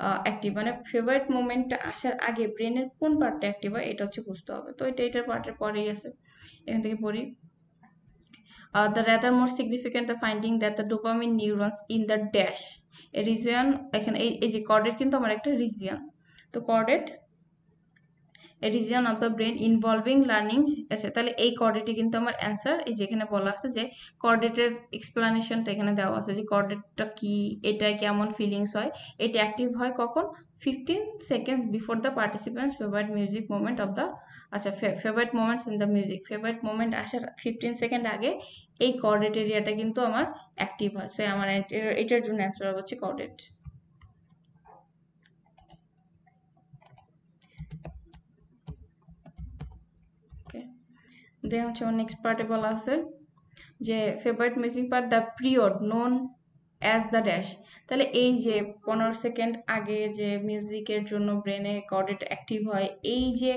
uh, active. মানে favorite moment আসার আগে ব্রেনের কোন পার্টটা active হয় এটা হচ্ছে বুঝতে হবে। তো এটা এটার পার্টের পরেই আছে, এখান থেকে পড়ি। Uh, the rather more significant the finding that the dopamine neurons in the dash a region, এখানে এই যে caudate কিন্তু আমার একটা region, তো caudate a region of the brain involving learning আছে। তাহলে এই কর্ডেটে কিন্তু আমার অ্যান্সার এই যেখানে বলা আছে যে কর্ডেটের এক্সপ্লানেশনটা এখানে দেওয়া আছে যে কর্ডেটটা কি, এটা কেমন ফিলিংস হয়, এটা অ্যাক্টিভ হয় কখন fifteen seconds before the participants favourite music moment of the আচ্ছা favourite moments in the music favourite moment আসার ফিফটিন সেকেন্ড আগে এই কর্ডেট এরিয়াটা কিন্তু আমার অ্যাক্টিভ হয়। সো আমার এটার জন্য অ্যান্সার হচ্ছে কর্ডেট। দেন হচ্ছে আমার নেক্সট পার্টে বলা আছে যে favourite music part the period known as the dash. তাহলে এই যে পনেরো সেকেন্ড আগে যে মিউজিকের জন্য ব্রেনে কর্ডেট অ্যাক্টিভ হয় এই যে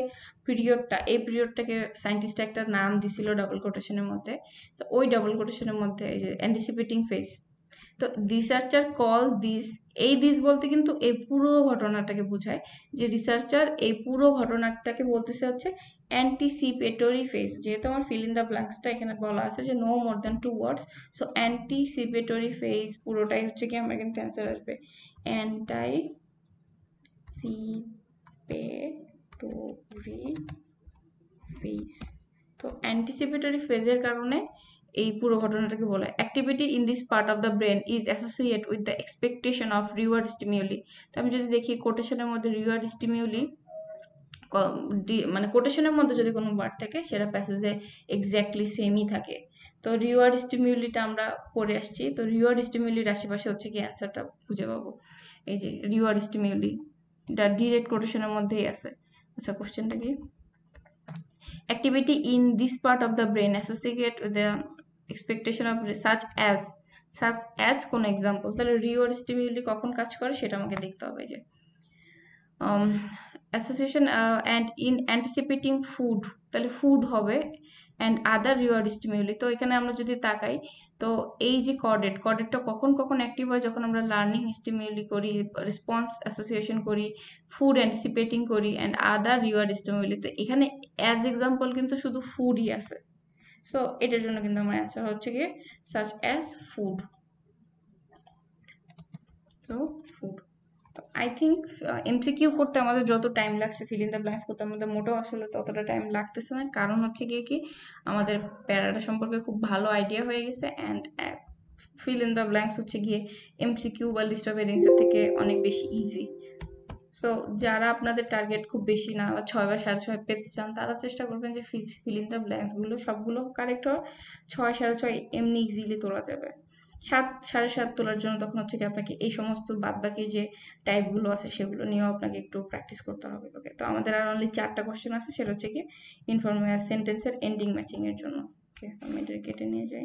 পিরিয়ডটা, এই পিরিয়ডটাকে সায়েন্টিস্ট একটা নাম দিছিল ডাবল কোটেশনের মধ্যে। তো ওই ডাবল কোটেশনের মধ্যে এই যে অ্যান্টিসিপেটিং ফেজ, তো রিসার্চার কল দিস, এই দিস বলতে কিন্তু এই পুরো ঘটনাটাকে বোঝায় যে রিসার্চার এই পুরো ঘটনাটাকে বলতেছে হচ্ছে অ্যান্টিসিপেটরি ফেজ। যেহেতু আমার ফিল ইন দ্য ব্ল্যাঙ্কসটা এখানে বলা আছে যে no more than two words, so anticipatory phase পুরোটাই হচ্ছে কি আমার কিন্তু অ্যান্সার আসবে অ্যান্টিসিপেটরি ফেজ। তো অ্যান্টিসিপেটরি ফেজের কারণে এই পুরো ঘটনাটাকে বলে activity in this part of the brain is associate with the expectation of reward stimuli. তো আমি যদি দেখি কোটেশনের মধ্যে রিওয়ার্ড স্টিমিউলি, মানে কোটেশনের মধ্যে যদি কোনো ওয়ার্ড থাকে সেটা প্যাসেজে এক্স্যাক্টলি সেমই থাকে। তো রিওয়ার্ড স্টিমিউলিটা আমরা পড়ে আসছি, তো রিওয়ার্ড স্টিমিউলির আশেপাশে হচ্ছে কি অ্যান্সারটা খুঁজে পাবো। এই যে রিওয়ার্ড স্টিমিউলি এটা ডিরেক্ট কোটেশনের মধ্যেই আছে। আচ্ছা কোশ্চেনটা কি activity in this part of the brain associate with the expectation of such as such as কোন এক্সাম্পল। তাহলে রিওয়ার্ড স্টিমিউলি কখন কাজ করে সেটা আমাকে দেখতে হবে। যে association and in anticipating food, তাহলে ফুড হবে অ্যান্ড আদার রিওয়ার্ড স্টিমিউলি। তো এখানে আমরা যদি তাকাই তো এই যে কর্ডেট কর্ডেটটা কখন কখন অ্যাক্টিভ হয় যখন আমরা লার্নিং স্টিমিউলি করি, রেসপন্স অ্যাসোসিয়েশন করি, ফুড অ্যান্টিসিপেটিং করি অ্যান্ড আদার রিওয়ার্ড স্টিমিউলি। তো এখানে অ্যাজ এক্সাম্পল কিন্তু শুধু ফুডই আছে। সো এটার জন্য কিন্তু আমার অ্যান্সার হচ্ছে গিয়ে such as food. So food I think MCQ করতে আমাদের যত টাইম লাগছে ফিল ইন দ্য ব্ল্যাঙ্কস করতে আমাদের মোটেও আসলে ততটা টাইম লাগতেছে না, কারণ হচ্ছে গিয়ে কি আমাদের প্যারাটা সম্পর্কে খুব ভালো আইডিয়া হয়ে গেছে and fill in the blanks হচ্ছে গিয়ে এমসিকিউ বা লিস্ট অফ হেডিংসের থেকে অনেক বেশি ইজি। সো যারা আপনাদের টার্গেট খুব বেশি না বা ছয় বা সাড়ে ছয় পেতে চান তারা চেষ্টা করবেন যে ফিল ইন দ্য ব্ল্যাঙ্কসগুলো সবগুলো কারেক্ট হওয়ার ছয় সাড়ে ছয় এমনি ইজিলি তোলা যাবে। সাত সাড়ে সাত তোলার জন্য তখন হচ্ছে কি আপনাকে এই সমস্ত বাদবাকি যে টাইপগুলো আছে সেগুলো নিয়েও আপনাকে একটু প্র্যাকটিস করতে হবে। ওকে, তো আমাদের আর অনলি চারটা কোয়েশ্চেন আছে, সেটা হচ্ছে কি ইনফরমাল সেন্টেন্সের এন্ডিং ম্যাচিংয়ের জন্য। ওকে, আমি এটা কেটে নিয়ে যাই।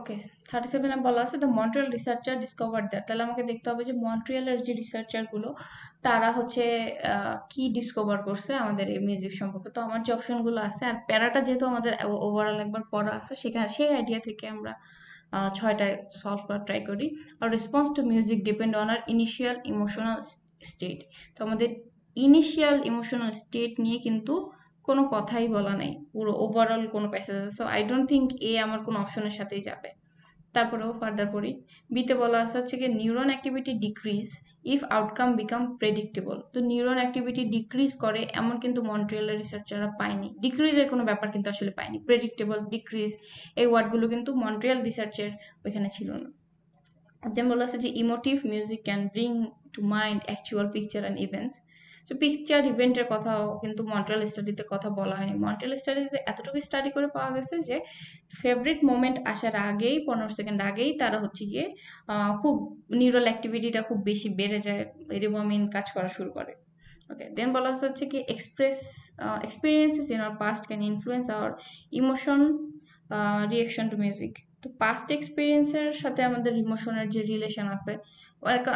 ওকে, থার্টি সেভেনে বলা আছে the Montreal researcher discover that. তাহলে আমাকে দেখতে হবে যে মন্ট্রিয়ালের যে রিসার্চারগুলো তারা হচ্ছে কি ডিসকভার করছে আমাদের এই মিউজিক সম্পর্কে। তো আমার যে অপশনগুলো আছে আর প্যারাটা যেহেতু আমাদের ওভারঅল একবার পড়া আছে সেখানে সেই আইডিয়া থেকে আমরা ছয়টা সলভ করার ট্রাই করি। আর response to music depend on R initial emotional state. তো আমাদের ইনিশিয়াল ইমোশনাল স্টেট নিয়ে কিন্তু কোনো কথাই বলা নাই, পুরো ওভারঅল কোনো প্যাসেজ আছে। সো আই ডোন্ট থিঙ্ক এ আমার কোনো অপশনের সাথেই যাবে। তারপরেও ফার্দার পড়ি, বিতে বলা আছে হচ্ছে কি neuron activity decrease if outcome become predictable. তো নিউরন অ্যাক্টিভিটি ডিক্রিজ করে এমন কিন্তু মন্ট্রিয়ালের রিসার্চাররা পায়নি, ডিক্রিজের কোনো ব্যাপার কিন্তু আসলে পায়নি। প্রেডিক্টেবল, ডিক্রিজ এই ওয়ার্ডগুলো কিন্তু মন্ট্রিয়াল রিসার্চের ওইখানে ছিল না। দেন বলা আছে যে emotive music can bring to mind actual picture and events. তো পিকচার ইভেন্টের কথাও কিন্তু মন্ট্রিয়াল স্টাডিতে কথা বলা হয়নি। মন্ট্রিয়াল স্টাডিতে এতটুকু স্টাডি করে পাওয়া গেছে যে ফেভারিট মোমেন্ট আসার আগেই পনেরো সেকেন্ড আগেই তারা হচ্ছে গিয়ে খুব নিউরাল অ্যাক্টিভিটিটা খুব বেশি বেড়ে যায়, ডোপামিন কাজ করা শুরু করে। ওকে, দেন বলা হচ্ছে কি express experiences in our past can influence our emotion reaction to music. তো পাস্ট এক্সপিরিয়েন্সের সাথে আমাদের ইমোশনের যে রিলেশন আছে,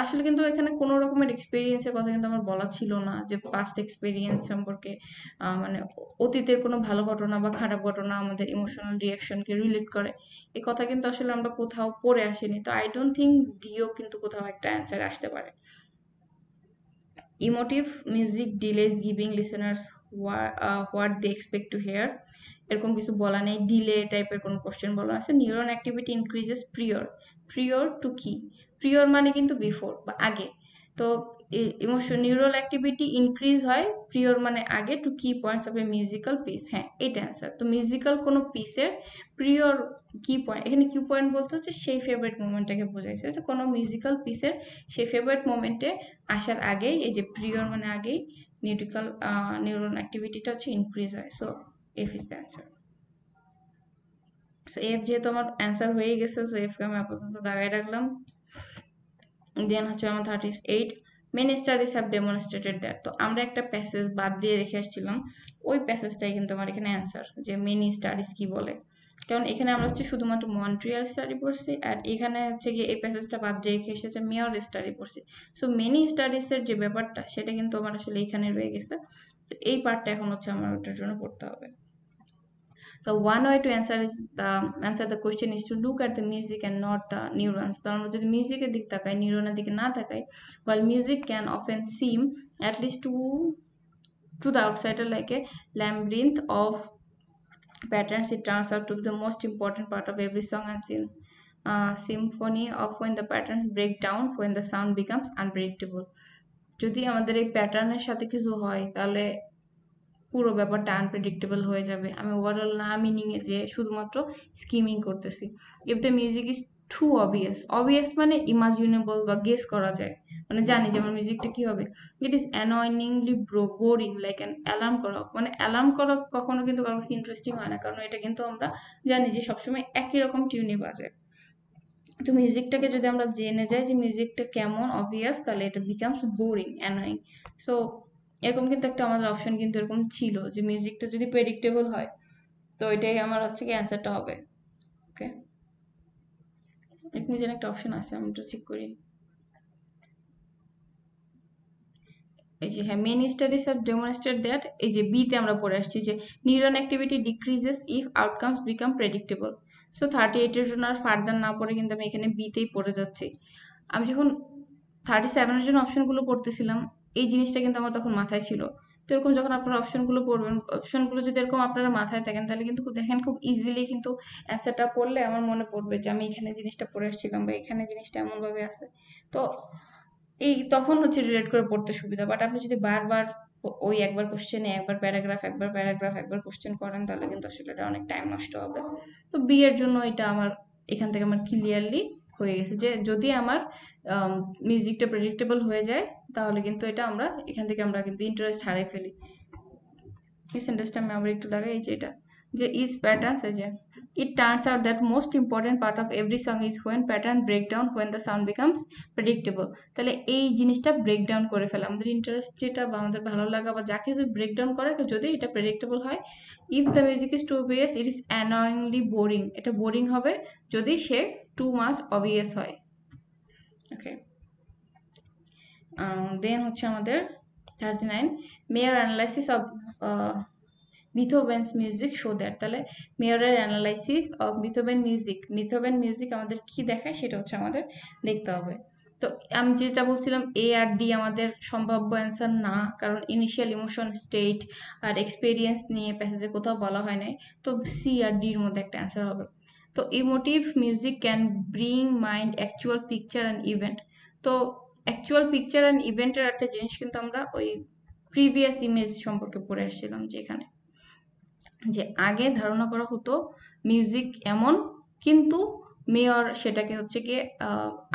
আসলে কিন্তু এখানে কোনো রকমের এক্সপিরিয়েন্সের কথা কিন্তু আমার বলা ছিল না, যে পাস্ট এক্সপিরিয়েন্স সম্পর্কে মানে অতীতের কোনো ভালো ঘটনা বা খারাপ ঘটনা আমাদের ইমোশনাল রিয়াকশনকে রিলেট করে, এ কথা কিন্তু আসলে আমরা কোথাও পড়ে আসিনি। তো আই ডোন্ট থিঙ্ক ডিও কিন্তু কোথাও একটা অ্যান্সার আসতে পারে। Emotive music delays giving listeners what they expect to hear, এরকম কিছু বলা নেই। ডিলে টাইপের কোনো কোশ্চেন বলা আছে। Neuron activity increases prior, prior to কি? প্রিয়র মানে কিন্তু বিফোর বা আগে। তো ইমোশন নিউরাল অ্যাক্টিভিটি ইনক্রিজ হয় প্রিয়র মানে আগে টু কি points of a musical piece. হ্যাঁ, এটা অ্যান্সার। তো মিউজিক্যাল কোনো পিসের প্রিয়র কি পয়েন্ট, এখানে কি পয়েন্ট বলতে হচ্ছে সেই ফেভারিট মোমেন্টটাকে বোঝাইছে। তো কোনো মিউজিক্যাল পিসের সেই ফেভারিট মোমেন্টে আসার আগেই এই যে প্রিয়র মানে আগেই নিউটিক্যাল নিউরন অ্যাক্টিভিটিটা হচ্ছে ইনক্রিজ হয়। So F is the answer. So F যেহেতু আমার অ্যান্সার হয়ে গেছে, সো F কে আমি আপাতত দাগায় রাখলাম। দেন হচ্ছে আমার thirty eight, many studies have demonstrated that. তো আমরা একটা প্যাসেজ বাদ দিয়ে রেখে আসছিলাম, ওই প্যাসেজটাই কিন্তু আমার এখানে অ্যান্সার, যে মেনি স্টাডিজ কি বলে। কারণ এখানে আমরা হচ্ছে শুধুমাত্র মন্ট্রিয়াল স্টাডি পড়ছি, আর এখানে হচ্ছে গিয়ে এই প্যাসেজটা বাদ দিয়ে রেখে এসেছে মেয়র স্টাডি পড়ছি। সো মেনি স্টাডিজের যে ব্যাপারটা সেটা কিন্তু আমার আসলে এখানে রয়ে গেছে। তো এই পার্টটা এখন হচ্ছে আমার ওটার জন্য পড়তে হবে। So one way to answer is the answer the question is to look at the music and not the neurons. So আমরা যদি মিউজিকের দিক তাকাই, নিউরনের দিকে না তাকাই, while music can often seem at least to to the outsider like a labyrinth of patterns, it turns out to be the most important part of every song and uh, symphony of when the patterns break down, when the sound becomes unpredictable. যদি আমাদের এই প্যাটার্নের সাথে কিছু হয় তাহলে পুরো ব্যাপারটা আনপ্রেডিক্টেবল হয়ে যাবে। আমি ওভারঅল না মিনিংয়ে যে শুধুমাত্র স্কিমিং করতেছি। If the music is too obvious, obvious মানে ইমাজিনেবল বা গেস করা যায়, মানে জানি যেমন মিউজিকটা কী হবে। It is annoyingly boring like an alarm clock, মানে অ্যালার্ম কলক কখনও কিন্তু কারো কাছে ইন্টারেস্টিং হয় না, কারণ এটা কিন্তু আমরা জানি যে সবসময় একই রকম টিউনে বাজে। তো মিউজিকটাকে যদি আমরা জেনে যাই যে মিউজিকটা কেমন অবভিয়াস, তাহলে এটা বিকামস বোরিং অ্যানয়িং। সো এরকম কিন্তু একটা আমাদের অপশন কিন্তু এরকম ছিল যে মিউজিকটা যদি প্রেডিক্টেবল হয় তো এটাই আমার হচ্ছে কি অ্যান্সারটা হবে। ওকে, এরকম যেন একটা অপশন আছে, আমি তো ঠিক করি এই যে হ্যাঁ many studies are demonstrate that, এই যে বিতে আমরা পড়ে আসছি যে neuron activity decreases if outcomes become predictable. So thirty এইটের জন্য আর ফার্দার না পড়ে কিন্তু আমি এখানে বিতেই পড়ে যাচ্ছি। আমি যখন থার্টি সেভেনের জন্য অপশনগুলো পড়তেছিলাম এই জিনিসটা কিন্তু আমার তখন মাথায় ছিল। তো এরকম যখন আপনারা অপশনগুলো পড়বেন, অপশনগুলো যদি এরকম আপনারা মাথায় থাকেন তাহলে কিন্তু দেখেন খুব ইজিলি কিন্তু অ্যান্সারটা পড়লে আমার মনে পড়বে যে আমি এখানে জিনিসটা পড়ে আসছিলাম বা এখানে জিনিসটা এমনভাবে আছে। তো এই তখন হচ্ছে রিলেট করে পড়তে সুবিধা। বাট আপনি যদি বারবার ওই একবার কোশ্চেনে একবার প্যারাগ্রাফ একবার প্যারাগ্রাফ একবার কোশ্চেন করেন তাহলে কিন্তু আসলে এটা অনেক টাইম নষ্ট হবে। তো বিয়ের জন্য এটা আমার এখান থেকে আমার ক্লিয়ারলি হয়ে গেছে যে যদি আমার মিউজিকটা প্রেডিক্টেবল হয়ে যায় তাহলে কিন্তু এটা আমরা এখান থেকে আমরা কিন্তু ইন্টারেস্ট হারিয়ে ফেলি। এই সেন্টেন্সটা আমি আবার একটু লাগাই, এই যে এটা যে ইজ প্যাটার্নস, এই যে it turns out that most important part of every song is when pattern breakdown when the sound becomes predictable. তাহলে এই জিনিসটা ব্রেকডাউন করে ফেলে আমাদের ইন্টারেস্ট যেটা বা আমাদের ভালো লাগা বা যাকে যদি ব্রেকডাউন করে যদি এটা প্রেডিক্টেবল হয়। If the music is too obvious it is annoyingly boring, এটা বোরিং হবে যদি সে টু মাচ অবভিয়াস হয়। ওকে, দেন হচ্ছে আমাদের thirty nine Meyer analysis of Beethoven's music show that. তাহলে মেয়ারের analysis of Beethoven music, Beethoven music আমাদের কি দেখায় সেটা হচ্ছে আমাদের দেখতে হবে। তো আমি যেটা বলছিলাম এ আর ডি আমাদের সম্ভাব্য অ্যান্সার না, কারণ ইনিশিয়াল ইমোশন স্টেট আর এক্সপিরিয়েন্স নিয়ে প্যাসেজে কোথাও বলা হয় নাই। তো সি আর ডির মধ্যে একটা অ্যান্সার হবে। তো emotive music can bring mind actual picture and event. তো অ্যাকচুয়াল পিকচার অ্যান্ড ইভেন্টের একটা জিনিস কিন্তু আমরা ওই প্রিভিয়াস ইমেজ সম্পর্কে পড়ে আসছিলাম, যেখানে যে আগে ধারণা করা হতো মিউজিক এমন, কিন্তু মেয়র সেটাকে হচ্ছে গিয়ে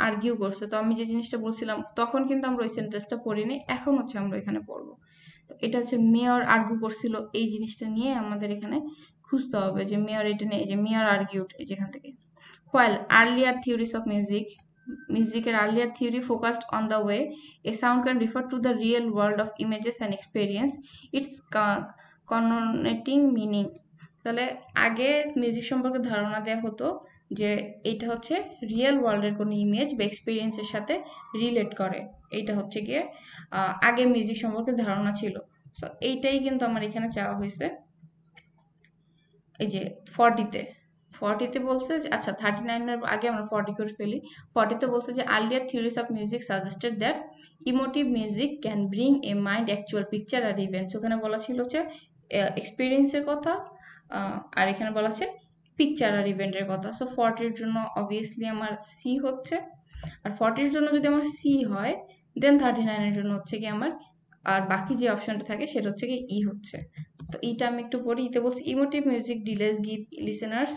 আর্গিউ করছে। তো আমি যে জিনিসটা বলছিলাম তখন কিন্তু আমরা ওই সেন্টেন্সটা পড়িনি, এখন হচ্ছে আমরা এখানে পড়বো। তো এটা হচ্ছে মেয়র আর্গিউ করছিল, এই জিনিসটা নিয়ে আমাদের এখানে খুঁজতে হবে যে মেয়র এটা নিয়ে, যে মেয়র আর্গিউড যেখান থেকে। While earlier theories of music, মিউজিকের earlier theory focused on the way a sound can refer to the real world of images and experience its connoting meaning. তাহলে আগে মিউজিক সম্পর্কে ধারণা দেওয়া হতো যে এটা হচ্ছে রিয়েল ওয়ার্ল্ডের কোনো ইমেজ বা এক্সপিরিয়েন্সের সাথে রিলেট করে, এইটা হচ্ছে গিয়ে আগে মিউজিক সম্পর্কে ধারণা ছিল। সো এইটাই কিন্তু আমার এখানে চাওয়া হয়েছে এই যে ফর্টিতে, ফর্টিতে বলছে যে আচ্ছা থার্টি নাইনের আগে আমরা ফর্টি করে ফেলি। ফর্টিতে বলছে যে earlier theories of music suggested that emotive music can bring a mind actual picture আর ইভেন্টস। ওখানে বলা ছিল হচ্ছে এক্সপিরিয়েন্সের কথা, আর এখানে বলা আছে পিকচার আর ইভেন্টের কথা। সো ফর্টির জন্য অবভিয়াসলি আমার সি হচ্ছে, আর ফর্টির জন্য যদি আমার সি হয় দেন থার্টি নাইনের জন্য হচ্ছে কি আমার, আর বাকি যে অপশনটা থাকে সেটা হচ্ছে কি ই হচ্ছে। তো ইটা আমি একটু পড়ি। ইতে বলছি emotive music delays give listeners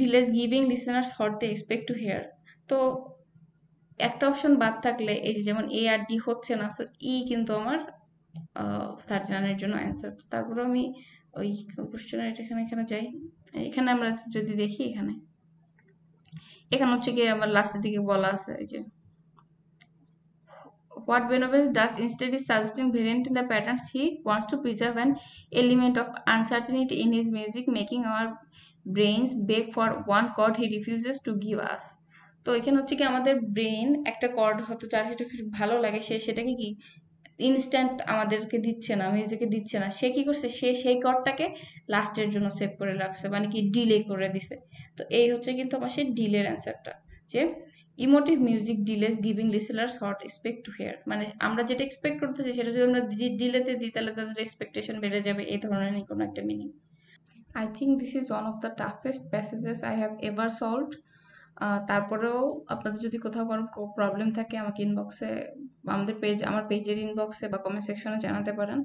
delays giving listeners what they expect to hear. তো একটা অপশন বাদ থাকলে এই যে যেমন এ আর ডি হচ্ছে না, সো ই কিন্তু আমার থার্টি নাইনের জন্য অ্যান্সার। তারপরে আমি ওই কোশ্চেনের এখানে এখানে যাই, এখানে আমরা যদি দেখি এখানে এখানে হচ্ছে কি আমার লাস্টের দিকে বলা আছে এই যে what Beethoven does instead is suggesting variant in the patterns he wants to preserve an element of uncertainty in his music, making our brains beg for one chord he refuses to give us. তো এখানে হচ্ছে কি আমাদের brain একটা cord হয়তো যার সেটা ভালো লাগে সে সেটাকে কি ইনস্ট্যান্ট আমাদেরকে দিচ্ছে না, মিউজিকে দিচ্ছে না, সে কি করছে সে সেই কর্ডটাকে লাস্টের জন্য সেভ করে রাখছে, মানে কি ডিলে করে দিছে। তো এই হচ্ছে কিন্তু আমার সেই ডিলের অ্যান্সারটা, যে emotive music delays giving listeners what expect to hear, মানে আমরা যেটা এক্সপেক্ট করতেছি সেটা যদি আমরা ডিলেতে দিই তাহলে তাদের এক্সপেকটেশন বেড়ে যাবে, এই ধরনের কোনো একটা meaning. I think this is one of the toughest passages I have ever solved. তারপরেও আপনাদের যদি কোথাও কোনো প্রবলেম থাকে আমাকে ইনবক্সে, আমাদের পেজ আমার পেজের ইনবক্সে বা কমেন্ট সেকশনে জানাতে পারেন।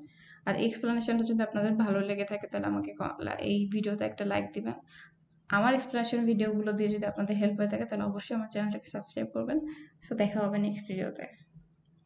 আর এক্সপ্লেনেশনটা যদি আপনাদের ভালো লেগে থাকে তাহলে আমাকে এই ভিডিওতে একটা লাইক দেবেন। আমার এক্সপ্লেনেশন ভিডিওগুলো দিয়ে যদি আপনাদের হেল্প হয়ে থাকে তাহলে অবশ্যই আমার চ্যানেলটাকে সাবস্ক্রাইব করবেন। সো দেখা হবে নেক্সট ভিডিওতে।